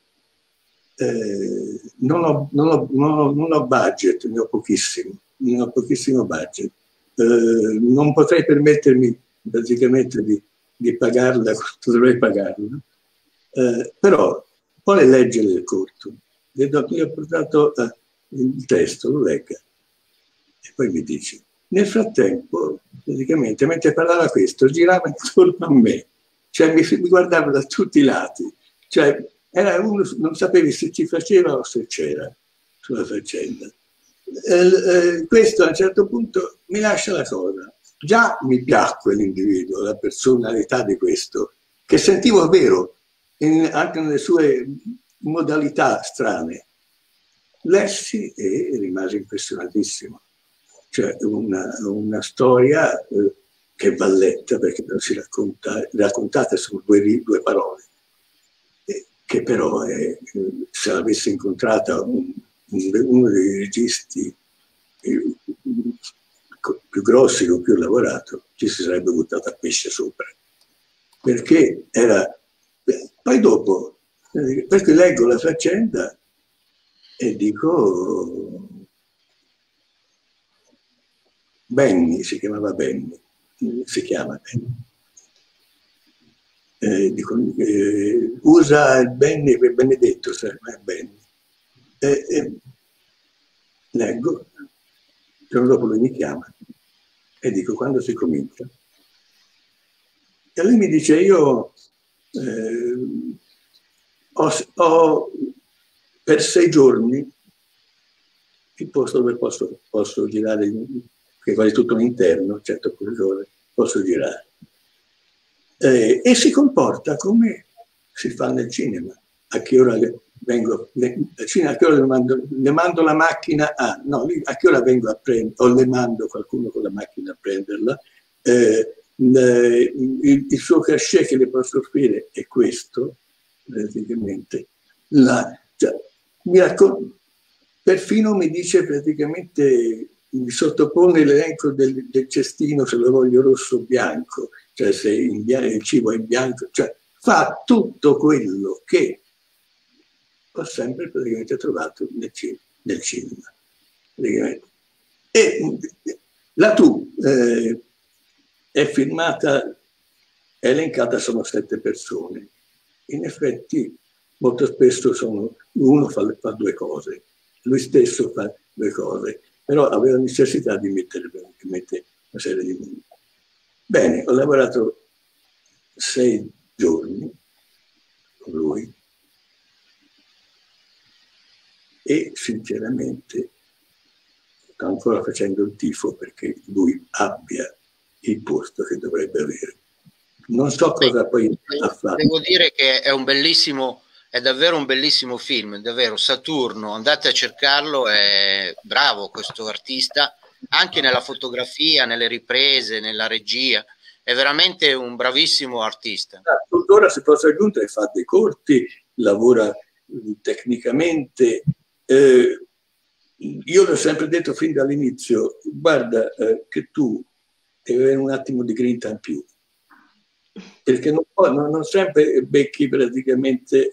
Non ho budget, ne ho pochissimo, budget. Non potrei permettermi praticamente di pagarla quanto dovrei pagarla, però vuole leggere il corto. Gli ho portato il testo, lo legga. E poi mi dice, nel frattempo, praticamente, mentre parlava questo, girava intorno a me, cioè mi guardava da tutti i lati, cioè era uno, non sapevi se ci faceva o se c'era sulla faccenda. Questo a un certo punto mi lascia la cosa. Già mi piacque l'individuo, la personalità di questo, che sentivo vero, anche nelle sue modalità strane. Lessi e rimasi impressionatissimo. Cioè una storia che va letta, perché non si raccontata sono due parole, che però se l'avesse incontrata uno dei registi più grossi o più lavorato, ci si sarebbe buttata a pesce sopra. Perché era... Poi dopo, perché leggo la faccenda e dico... Benni, si chiamava Benni, si chiama Benni. Usa il Benni per Benedetto, sarebbe Benni. Leggo, il giorno dopo lui mi chiama e dico, quando si comincia? E lui mi dice, io ho per 6 giorni il posto dove posso girare che quasi tutto l'interno, certo corridore, posso girare. E si comporta come si fa nel cinema. A che ora vengo, a che ora le mando la macchina a... No, a che ora vengo a prendere, o le mando qualcuno con la macchina a prenderla. Il suo cachet che le posso offrire è questo, praticamente. Cioè, perfino mi dice praticamente... mi sottopone l'elenco del cestino, se lo voglio rosso o bianco, cioè se il cibo è in bianco, cioè fa tutto quello che ho sempre praticamente trovato nel cinema. Praticamente. E la è firmata, è elencata, sono 7 persone. In effetti molto spesso uno fa 2 cose, lui stesso fa 2 cose. Però avevo necessità di mettere una serie di minuti. Bene, ho lavorato 6 giorni con lui e sinceramente sto ancora facendo il tifo perché lui abbia il posto che dovrebbe avere. Non so cosa poi ha fatto. Devo dire che è un bellissimo È davvero un bellissimo film, davvero, Saturno, andate a cercarlo, è bravo questo artista, anche nella fotografia, nelle riprese, nella regia, è veramente un bravissimo artista. Tuttora si può aggiungere, fa dei corti, lavora tecnicamente, io l'ho sempre detto fin dall'inizio, guarda che tu devi avere un attimo di grinta in più, perché non sempre becchi praticamente...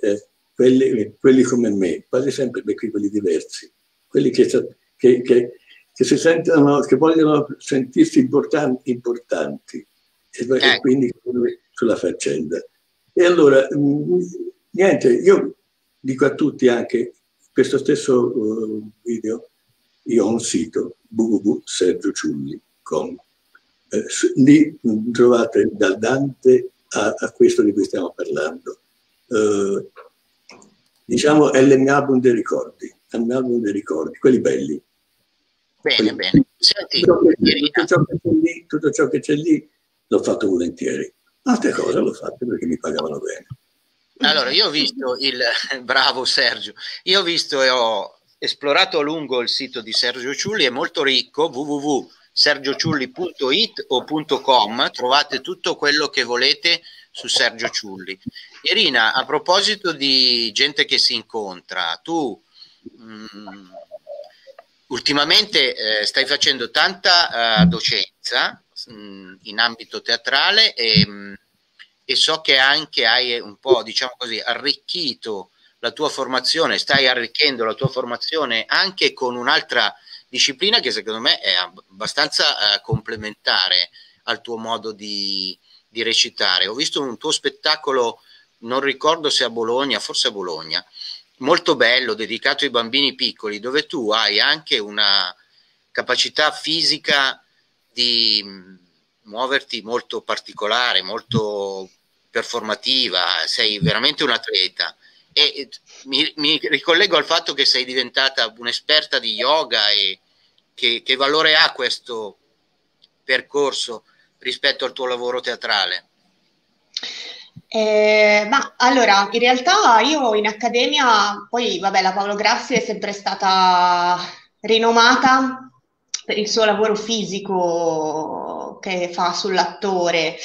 Quelli come me, quasi sempre quelli diversi, quelli che si sentono, che vogliono sentirsi importanti e quindi sulla faccenda. E allora, niente, io dico a tutti anche, questo stesso video, io ho un sito, www.sergiociulli.com, lì trovate dal Dante a questo di cui stiamo parlando. Diciamo, è il mio album dei ricordi, quelli belli. Bene, bene. Senti, tutto ciò che c'è lì l'ho fatto volentieri. Altre cose l'ho fatto perché mi pagavano bene. Allora, io ho visto bravo Sergio, io ho visto e ho esplorato a lungo il sito di Sergio Ciulli, è molto ricco, www.sergiociulli.it o .com, trovate tutto quello che volete su Sergio Ciulli. Irina, a proposito di gente che si incontra, tu ultimamente stai facendo tanta docenza in ambito teatrale e so che anche hai un po', diciamo così, arricchito la tua formazione, stai arricchendo la tua formazione anche con un'altra disciplina che secondo me è abbastanza complementare al tuo modo di recitare. Ho visto un tuo spettacolo, non ricordo se a Bologna, forse a Bologna, molto bello, dedicato ai bambini piccoli, dove tu hai anche una capacità fisica di muoverti molto particolare, molto performativa, sei veramente un atleta. E mi ricollego al fatto che sei diventata un'esperta di yoga e che valore ha questo percorso rispetto al tuo lavoro teatrale? Ma allora, in realtà io in accademia, poi vabbè, la Paolo Grassi è sempre stata rinomata per il suo lavoro fisico che fa sull'attore,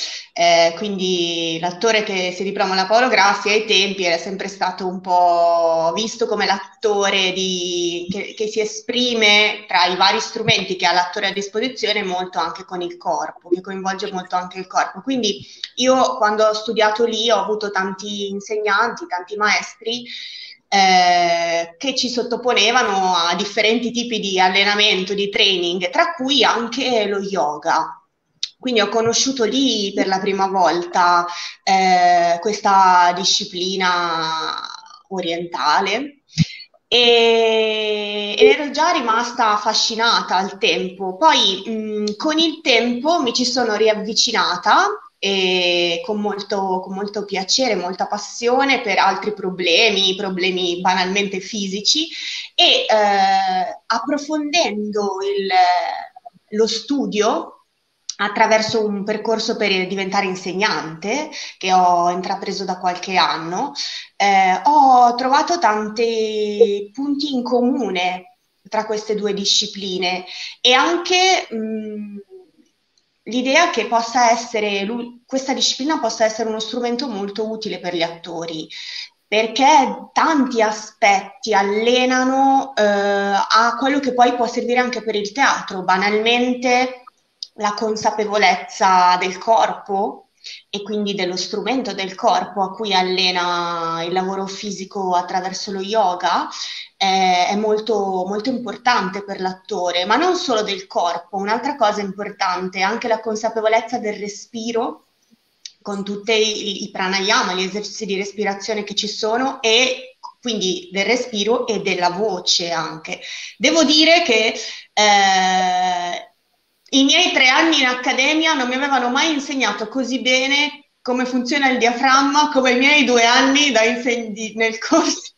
quindi l'attore che si diploma da Paolo Grassi ai tempi era sempre stato un po' visto come l'attore che si esprime tra i vari strumenti che ha l'attore a disposizione molto anche con il corpo, che coinvolge molto anche il corpo. Quindi io quando ho studiato lì ho avuto tanti insegnanti, tanti maestri che ci sottoponevano a differenti tipi di allenamento, di training, tra cui anche lo yoga. Quindi ho conosciuto lì per la prima volta questa disciplina orientale e ero già rimasta affascinata al tempo. Poi con il tempo mi ci sono riavvicinata e con molto piacere, molta passione per altri problemi banalmente fisici e approfondendo lo studio attraverso un percorso per diventare insegnante che ho intrapreso da qualche anno, ho trovato tanti punti in comune tra queste due discipline e anche l'idea che questa disciplina possa essere uno strumento molto utile per gli attori, perché tanti aspetti allenano a quello che poi può servire anche per il teatro, banalmente la consapevolezza del corpo e quindi dello strumento del corpo a cui allena il lavoro fisico attraverso lo yoga è molto, molto importante per l'attore, ma non solo del corpo, un'altra cosa importante è anche la consapevolezza del respiro con tutti i pranayama, gli esercizi di respirazione che ci sono e quindi del respiro e della voce anche. Devo dire che i miei 3 anni in accademia non mi avevano mai insegnato così bene come funziona il diaframma come i miei 2 anni nel corso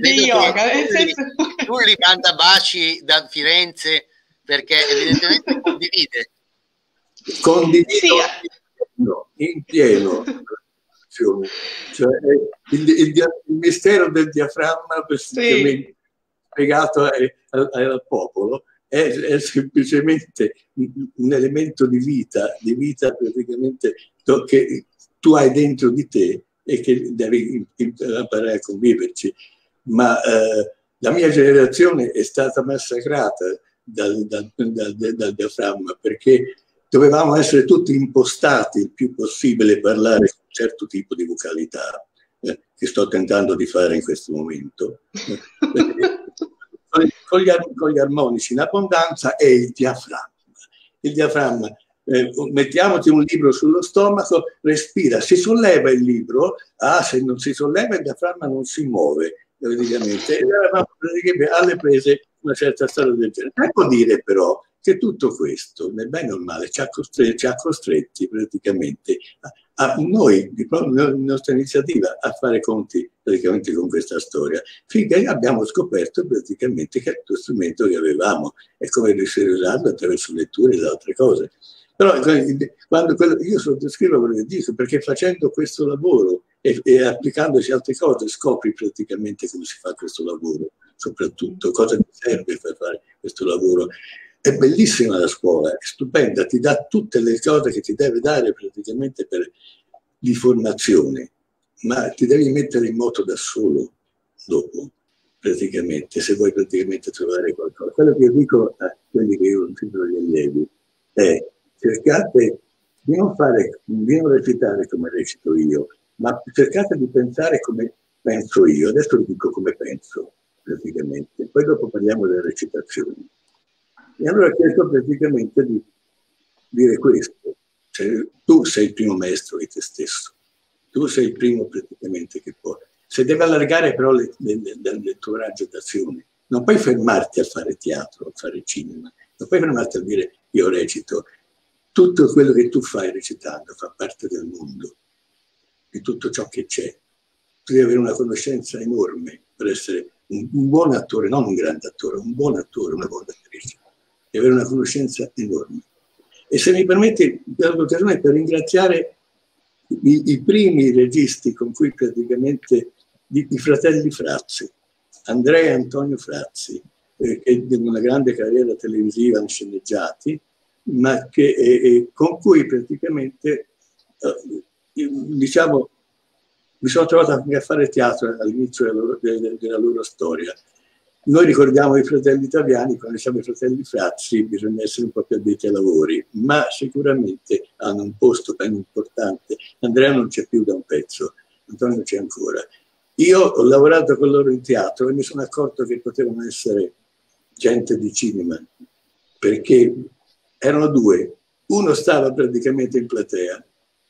di yoga. Tu li manda baci da Firenze perché evidentemente condivide in pieno. contrazione, cioè il mistero del diaframma sì, spiegato al popolo è semplicemente un elemento di vita praticamente che tu hai dentro di te e che devi imparare a conviverci. Ma la mia generazione è stata massacrata dal diaframma, perché dovevamo essere tutti impostati il più possibile a parlare con un certo tipo di vocalità, che sto tentando di fare in questo momento, con gli armonici in abbondanza e il diaframma. Il diaframma, mettiamoci un libro sullo stomaco, respira, si solleva il libro, se non si solleva il diaframma non si muove, praticamente, e eravamo alle prese una certa storia del genere. Devo dire però che tutto questo, nel bene o nel male, ci ha costretti praticamente noi, la nostra iniziativa, a fare conti praticamente con questa storia, finché abbiamo scoperto praticamente che lo strumento che avevamo e come riuscire a usarlo attraverso letture ed altre cose. Però quando io sottoscrivo quello che dico, perché facendo questo lavoro e applicandoci altre cose scopri praticamente come si fa questo lavoro, soprattutto cosa ti serve per fare questo lavoro. È bellissima la scuola, è stupenda, ti dà tutte le cose che ti deve dare praticamente di formazione, ma ti devi mettere in moto da solo dopo, praticamente, se vuoi praticamente trovare qualcosa. Quello che dico a quelli che io incontro gli allievi è: cercate di non recitare come recito io, ma cercate di pensare come penso io. Adesso vi dico come penso, praticamente. Poi dopo parliamo delle recitazioni. E allora cerco praticamente di dire questo, cioè, tu sei il primo maestro di te stesso, tu sei il primo praticamente che può. Se devi allargare però il tuo raggio d'azione, non puoi fermarti a fare teatro, a fare cinema, non puoi fermarti a dire io recito. Tutto quello che tu fai recitando fa parte del mondo, di tutto ciò che c'è. Tu devi avere una conoscenza enorme per essere un buon attore, non un grande attore, un buon attore, una buona attrice. Di avere una conoscenza enorme. E se mi permette, l'occasione per ringraziare i primi registi con cui praticamente i fratelli Frazzi, Andrea e Antonio Frazzi, che hanno una grande carriera televisiva, hanno sceneggiati, ma che, con cui praticamente, diciamo, mi sono trovato anche a fare teatro all'inizio della loro storia. Noi ricordiamo i fratelli italiani, quando siamo i fratelli Frazzi bisogna essere un po' più addetti ai lavori, ma sicuramente hanno un posto ben importante. Andrea non c'è più da un pezzo, Antonio c'è ancora. Io ho lavorato con loro in teatro e mi sono accorto che potevano essere gente di cinema, perché erano due. Uno stava praticamente in platea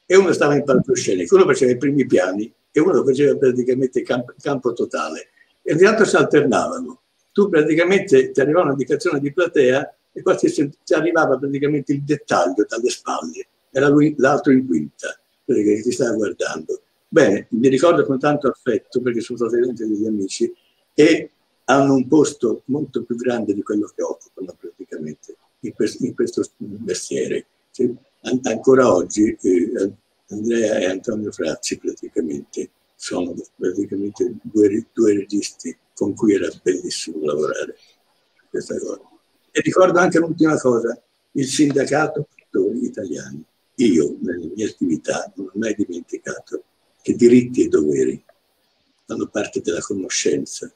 e uno stava in palcoscenico. Uno faceva i primi piani e uno faceva praticamente campo totale. E di altro si alternavano. Tu praticamente ti arrivava un'indicazione di platea e qua ti arrivava praticamente il dettaglio dalle spalle. Era lui l'altro in quinta, perché ti stava guardando. Bene, mi ricordo con tanto affetto, perché sono stati veramente degli amici e hanno un posto molto più grande di quello che occupano praticamente in questo mestiere. Cioè, ancora oggi Andrea e Antonio Frazzi praticamente sono praticamente due registi con cui era bellissimo lavorare, questa cosa. E ricordo anche l'ultima cosa, il sindacato attori italiani. Io, nelle mie attività, non ho mai dimenticato che diritti e doveri fanno parte della conoscenza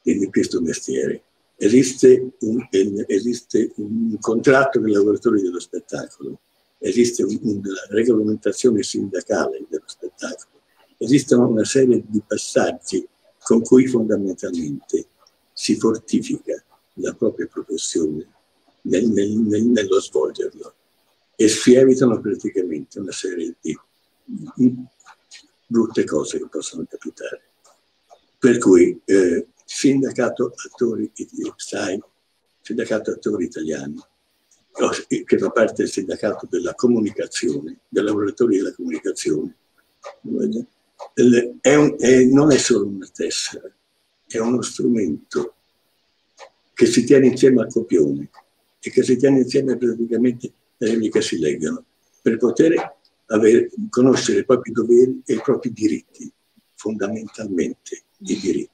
di questo mestiere. Esiste un contratto dei lavoratori dello spettacolo, esiste una regolamentazione sindacale dello spettacolo, esistono una serie di passaggi con cui fondamentalmente si fortifica la propria professione nello svolgerlo, e si evitano praticamente una serie di brutte cose che possono capitare. Per cui sindacato attori italiani, che fa parte del sindacato della comunicazione, dei lavoratori della comunicazione, non è solo una tessera, è uno strumento che si tiene insieme al copione e che si tiene insieme praticamente alle righe che si leggono, per poter conoscere i propri doveri e i propri diritti, fondamentalmente i diritti.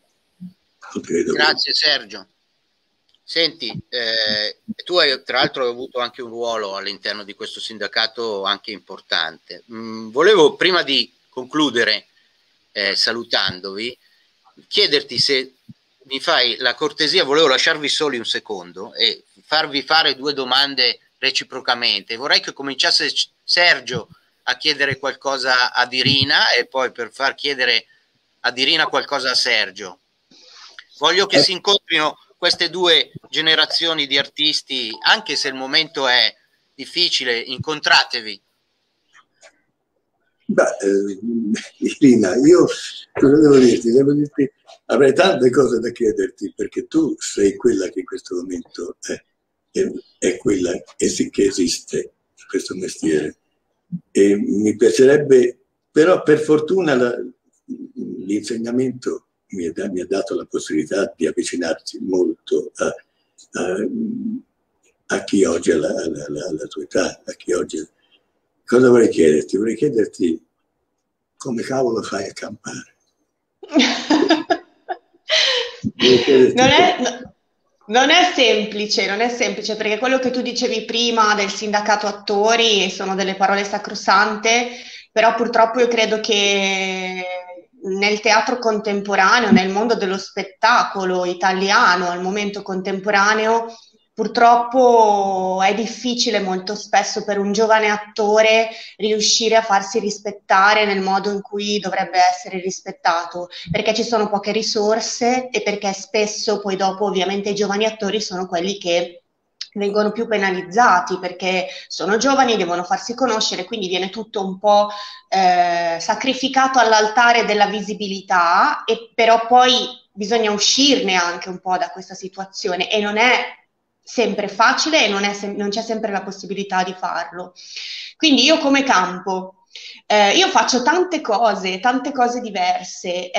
Grazie Sergio. Senti, tu hai tra l'altro avuto anche un ruolo all'interno di questo sindacato anche importante. Volevo prima di concludere salutandovi chiederti se mi fai la cortesia, volevo lasciarvi soli un secondo e farvi fare due domande reciprocamente. Vorrei che cominciasse Sergio a chiedere qualcosa ad Irina e poi per far chiedere ad Irina qualcosa a Sergio. Voglio che si incontrino queste due generazioni di artisti, anche se il momento è difficile, incontratevi. Beh, Irina, io cosa devo dirti? Devo dirti, avrei tante cose da chiederti, perché tu sei quella che in questo momento è quella che esiste in questo mestiere. E mi piacerebbe, però per fortuna l'insegnamento mi ha dato la possibilità di avvicinarsi molto a chi oggi ha la tua età, a chi oggi... Cosa vorrei chiederti? Vorrei chiederti come cavolo fai a campare? Non è semplice, non è semplice, perché quello che tu dicevi prima del sindacato attori sono delle parole sacrosante, però purtroppo io credo che nel teatro contemporaneo, nel mondo dello spettacolo italiano, al momento contemporaneo, purtroppo è difficile molto spesso per un giovane attore riuscire a farsi rispettare nel modo in cui dovrebbe essere rispettato, perché ci sono poche risorse e perché spesso poi dopo ovviamente i giovani attori sono quelli che vengono più penalizzati, perché sono giovani, devono farsi conoscere, quindi viene tutto un po' sacrificato all'altare della visibilità, e però poi bisogna uscirne anche un po' da questa situazione e non è sempre facile e non c'è sempre la possibilità di farlo. Quindi io come campo? Io faccio tante cose diverse,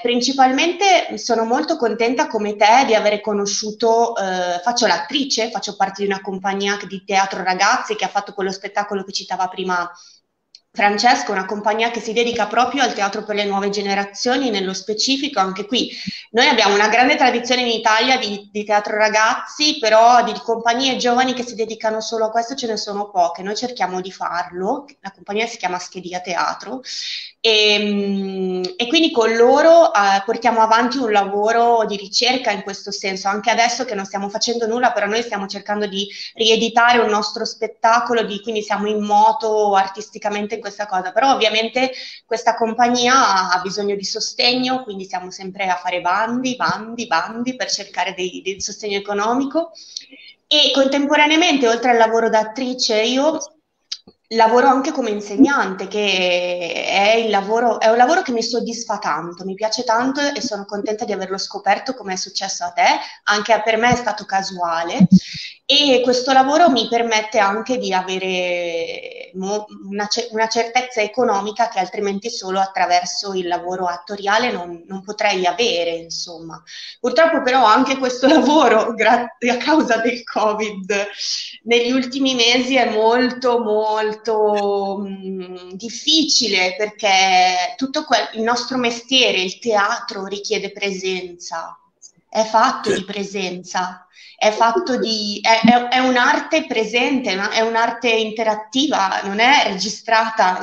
principalmente sono molto contenta come te di aver conosciuto, faccio l'attrice, faccio parte di una compagnia di teatro ragazzi che ha fatto quello spettacolo che citava prima Francesco, una compagnia che si dedica proprio al teatro per le nuove generazioni, nello specifico anche qui. Noi abbiamo una grande tradizione in Italia di teatro ragazzi, però di compagnie giovani che si dedicano solo a questo ce ne sono poche. Noi cerchiamo di farlo, la compagnia si chiama Schedia Teatro, e quindi con loro portiamo avanti un lavoro di ricerca in questo senso, anche adesso che non stiamo facendo nulla, però noi stiamo cercando di rieditare un nostro spettacolo, quindi siamo in moto artisticamente questa cosa, però ovviamente questa compagnia ha bisogno di sostegno, quindi siamo sempre a fare bandi per cercare del sostegno economico. E contemporaneamente, oltre al lavoro da attrice, io lavoro anche come insegnante, che è un lavoro che mi soddisfa tanto, mi piace tanto e sono contenta di averlo scoperto, come è successo a te, anche per me è stato casuale, e questo lavoro mi permette anche di avere una certezza economica che altrimenti solo attraverso il lavoro attoriale non potrei avere, insomma. Purtroppo però anche questo lavoro, a causa del Covid, negli ultimi mesi è molto difficile, perché tutto il nostro mestiere, il teatro, richiede presenza, è fatto di presenza, è un'arte presente, è un'arte interattiva, non è registrata,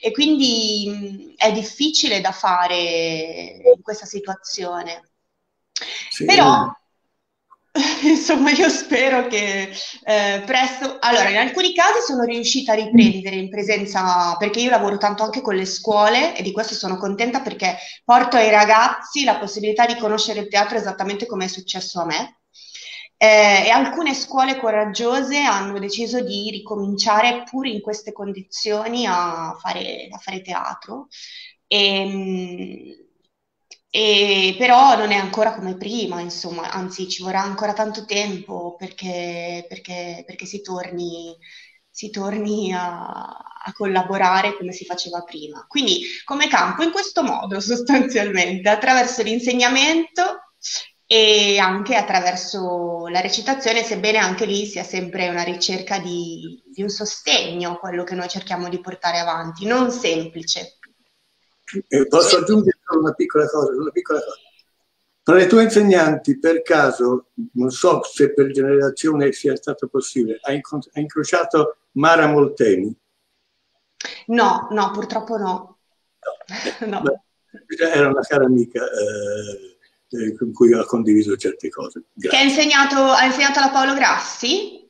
e quindi è difficile da fare in questa situazione. Sì. Però insomma io spero che presto, allora in alcuni casi sono riuscita a riprendere in presenza, perché io lavoro tanto anche con le scuole e di questo sono contenta, perché porto ai ragazzi la possibilità di conoscere il teatro esattamente come è successo a me, e alcune scuole coraggiose hanno deciso di ricominciare pur in queste condizioni a fare teatro, però non è ancora come prima, insomma, anzi ci vorrà ancora tanto tempo perché si torni a collaborare come si faceva prima. Quindi come campo in questo modo sostanzialmente, attraverso l'insegnamento e anche attraverso la recitazione, sebbene anche lì sia sempre una ricerca di di un sostegno a quello che noi cerchiamo di portare avanti, non semplice. Posso aggiungere una piccola cosa, Tra le tue insegnanti, per caso, non so se per generazione sia stato possibile, hai incrociato Mara Molteni? No, no, purtroppo no. No. No. Era una cara amica con cui ho condiviso certe cose. Grazie. Che ha insegnato alla Paolo Grassi?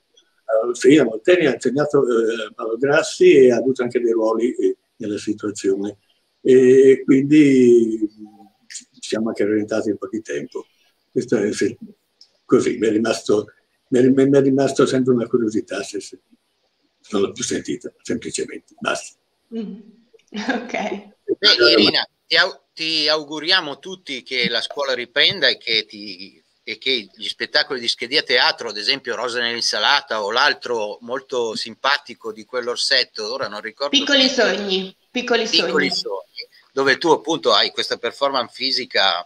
Sì, a Molteni ha insegnato a Paolo Grassi e ha avuto anche dei ruoli nella situazione. E quindi siamo anche orientati in pochi tempo. Questo è così, mi è rimasto sempre una curiosità, se non l'ho più sentita, semplicemente, basta. Mm. Ok. Beh, Irina, ti auguriamo tutti che la scuola riprenda e che gli spettacoli di Schedia Teatro, ad esempio Rosa nell'insalata o l'altro molto simpatico di quell'orsetto, ora non ricordo. Piccoli sogni. Piccoli sogni, dove tu appunto hai questa performance fisica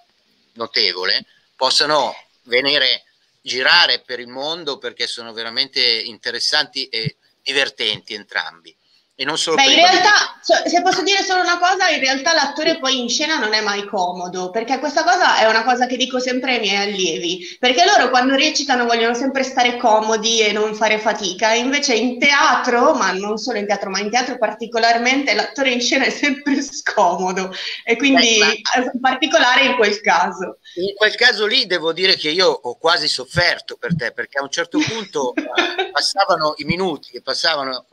notevole, possano venire, girare per il mondo, perché sono veramente interessanti e divertenti entrambi. E non solo. Beh, in realtà, se posso dire solo una cosa, in realtà l'attore poi in scena non è mai comodo, perché questa cosa è una cosa che dico sempre ai miei allievi, perché loro quando recitano vogliono sempre stare comodi e non fare fatica, invece in teatro, ma non solo in teatro, ma in teatro particolarmente, l'attore in scena è sempre scomodo, e quindi in particolare in quel caso. In quel caso lì devo dire che io ho quasi sofferto per te, perché a un certo punto passavano i minuti e passavano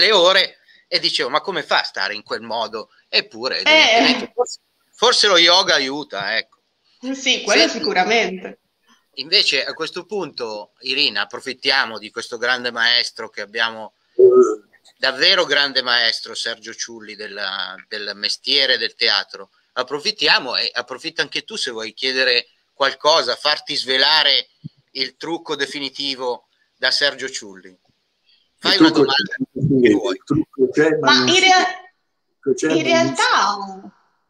le ore e dicevo, ma come fa a stare in quel modo? Eppure forse lo yoga aiuta, ecco. Sì, quello sicuramente. Invece a questo punto, Irina, approfittiamo di questo grande maestro che abbiamo, davvero grande maestro Sergio Ciulli del mestiere del teatro. Approfittiamo, e approfitta anche tu se vuoi chiedere qualcosa, farti svelare il trucco definitivo da Sergio Ciulli. Fai una domanda. In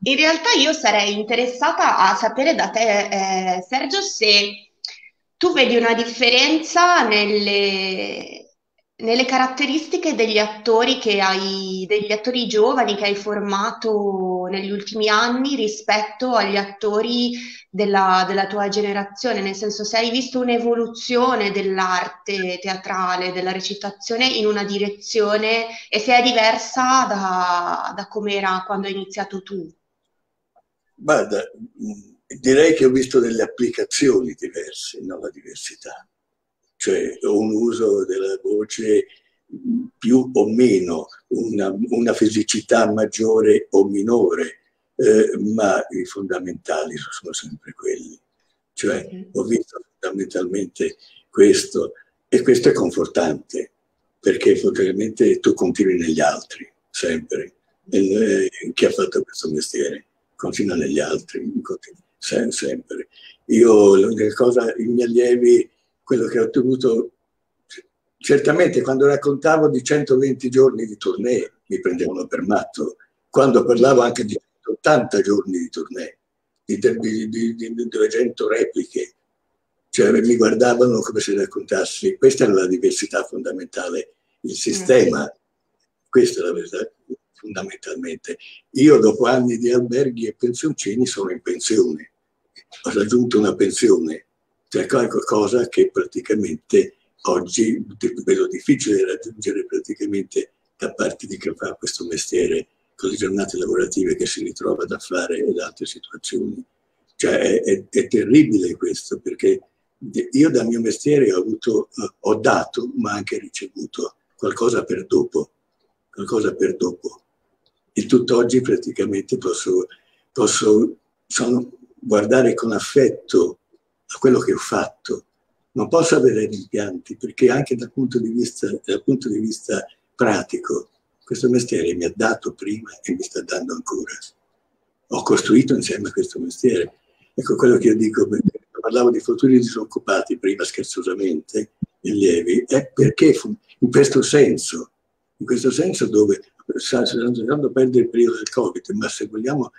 realtà io sarei interessata a sapere da te, Sergio, se tu vedi una differenza nelle caratteristiche degli attori giovani che hai formato negli ultimi anni rispetto agli attori della tua generazione, nel senso, se hai visto un'evoluzione dell'arte teatrale, della recitazione in una direzione, e se è diversa da come era quando hai iniziato tu. Guarda, direi che ho visto delle applicazioni diverse, non la diversità. Cioè un uso della voce più o meno, una fisicità maggiore o minore, ma i fondamentali sono sempre quelli. Cioè ho visto fondamentalmente questo, e questo è confortante, perché fondamentalmente tu continui negli altri, sempre. Chi ha fatto questo mestiere continua negli altri, sempre. Io l'unica cosa, i miei allievi, quello che ho ottenuto, certamente quando raccontavo di 120 giorni di tournée mi prendevano per matto, quando parlavo anche di 80 giorni di tournée, di 200 repliche, cioè mi guardavano come se raccontassi. Questa era la diversità fondamentale, il sistema, questa è la verità fondamentalmente. Io dopo anni di alberghi e pensioncini sono in pensione, ho raggiunto una pensione. Cioè qualcosa che praticamente oggi è bello difficile raggiungere praticamente da parte di chi fa questo mestiere, con le giornate lavorative che si ritrova da fare ed altre situazioni. Cioè è terribile questo, perché io dal mio mestiere ho dato, ma anche ricevuto, qualcosa per dopo, E tutt'oggi praticamente posso guardare con affetto a quello che ho fatto, non posso avere rimpianti, perché anche dal punto di vista pratico questo mestiere mi ha dato prima e mi sta dando ancora. Ho costruito insieme a questo mestiere. Ecco quello che io dico, parlavo di futuri disoccupati prima scherzosamente, gli allievi, è perché in questo senso dove stiamo andando a perdere il periodo del Covid, ma se vogliamo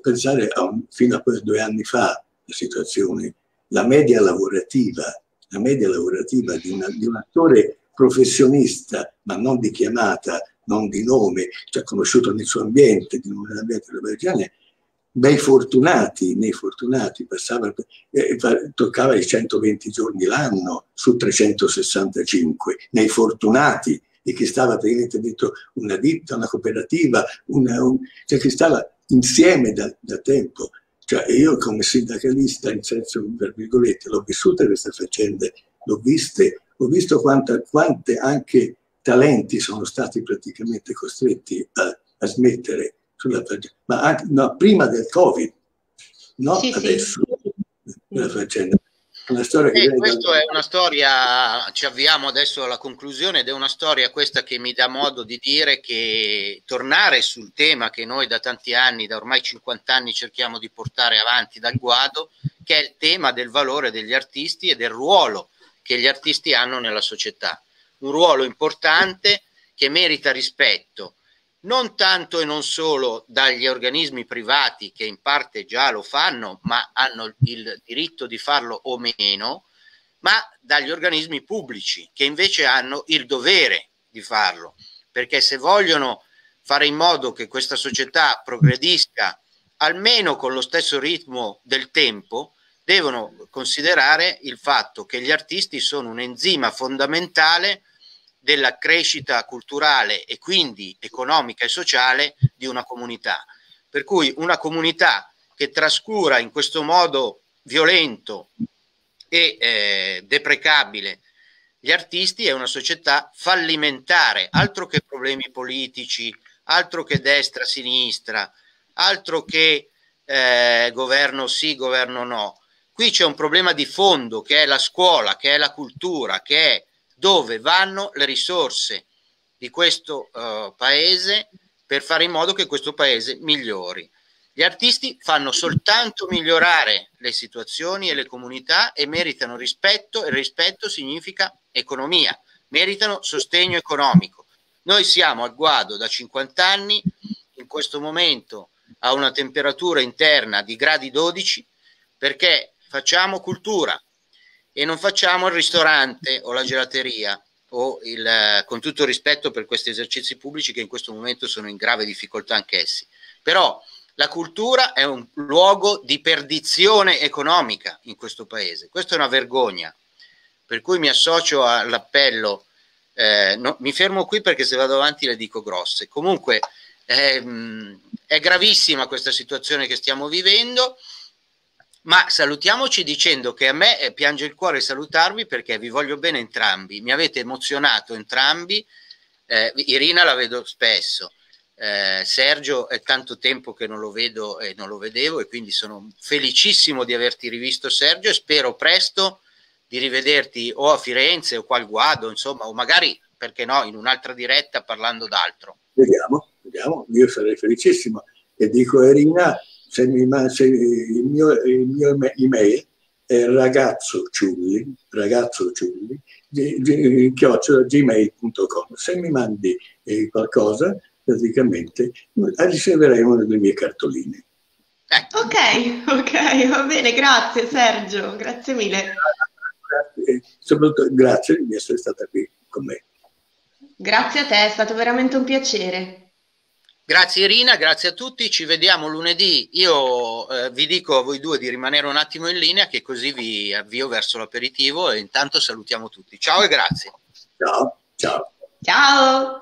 pensare fino a 2 anni fa, situazione, la media lavorativa di un attore professionista, ma non di chiamata, non di nome, cioè conosciuto nel suo ambiente, nell'ambiente robertiano, nei fortunati, passava, toccava i 120 giorni l'anno su 365, nei fortunati, di chi stava dentro una ditta, una cooperativa, cioè chi stava insieme da tempo. Cioè io come sindacalista, in senso per virgolette, l'ho vissuta queste faccende, ho visto quante anche talenti sono stati praticamente costretti a smettere sulla faccenda, ma anche, no, prima del Covid, no, sì, adesso sì. La faccenda. Una storia che questa è una storia, ci avviamo adesso alla conclusione, ed è una storia questa che mi dà modo di dire che tornare sul tema che noi da tanti anni, da ormai 50 anni cerchiamo di portare avanti dal Guado, che è il tema del valore degli artisti e del ruolo che gli artisti hanno nella società. Un ruolo importante che merita rispetto, non tanto e non solo dagli organismi privati che in parte già lo fanno, ma hanno il diritto di farlo o meno, ma dagli organismi pubblici che invece hanno il dovere di farlo, perché se vogliono fare in modo che questa società progredisca almeno con lo stesso ritmo del tempo, devono considerare il fatto che gli artisti sono un enzima fondamentale della crescita culturale e quindi economica e sociale di una comunità. Per cui una comunità che trascura in questo modo violento e deprecabile gli artisti è una società fallimentare, altro che problemi politici, altro che destra-sinistra, altro che governo sì, governo no. Qui c'è un problema di fondo che è la scuola, che è la cultura, che è dove vanno le risorse di questo paese per fare in modo che questo paese migliori. Gli artisti fanno soltanto migliorare le situazioni e le comunità e meritano rispetto, e rispetto significa economia, meritano sostegno economico. Noi siamo al guado da 50 anni, in questo momento a una temperatura interna di gradi 12, perché facciamo cultura, e non facciamo il ristorante o la gelateria o con tutto rispetto per questi esercizi pubblici che in questo momento sono in grave difficoltà anch'essi, però la cultura è un luogo di perdizione economica in questo paese, questa è una vergogna, per cui mi associo all'appello, no, mi fermo qui perché se vado avanti le dico grosse, comunque è gravissima questa situazione che stiamo vivendo. Ma salutiamoci dicendo che a me piange il cuore salutarvi perché vi voglio bene entrambi, mi avete emozionato entrambi, Irina la vedo spesso, Sergio è tanto tempo che non lo vedo e non lo vedevo e quindi sono felicissimo di averti rivisto Sergio e spero presto di rivederti o a Firenze o qua al Guado, insomma, o magari, perché no, in un'altra diretta parlando d'altro. Vediamo, io sarei felicissimo e dico Irina... Se il mio email è ragazzo ciulli@gmail.com. Se mi mandi qualcosa, praticamente riceverai una delle mie cartoline. Ok, va bene, grazie Sergio, grazie mille. Soprattutto grazie di essere stata qui con me. Grazie a te, è stato veramente un piacere. Grazie Irina, grazie a tutti, ci vediamo lunedì. Io vi dico a voi due di rimanere un attimo in linea che così vi avvio verso l'aperitivo e intanto salutiamo tutti. Ciao e grazie. Ciao. Ciao. Ciao.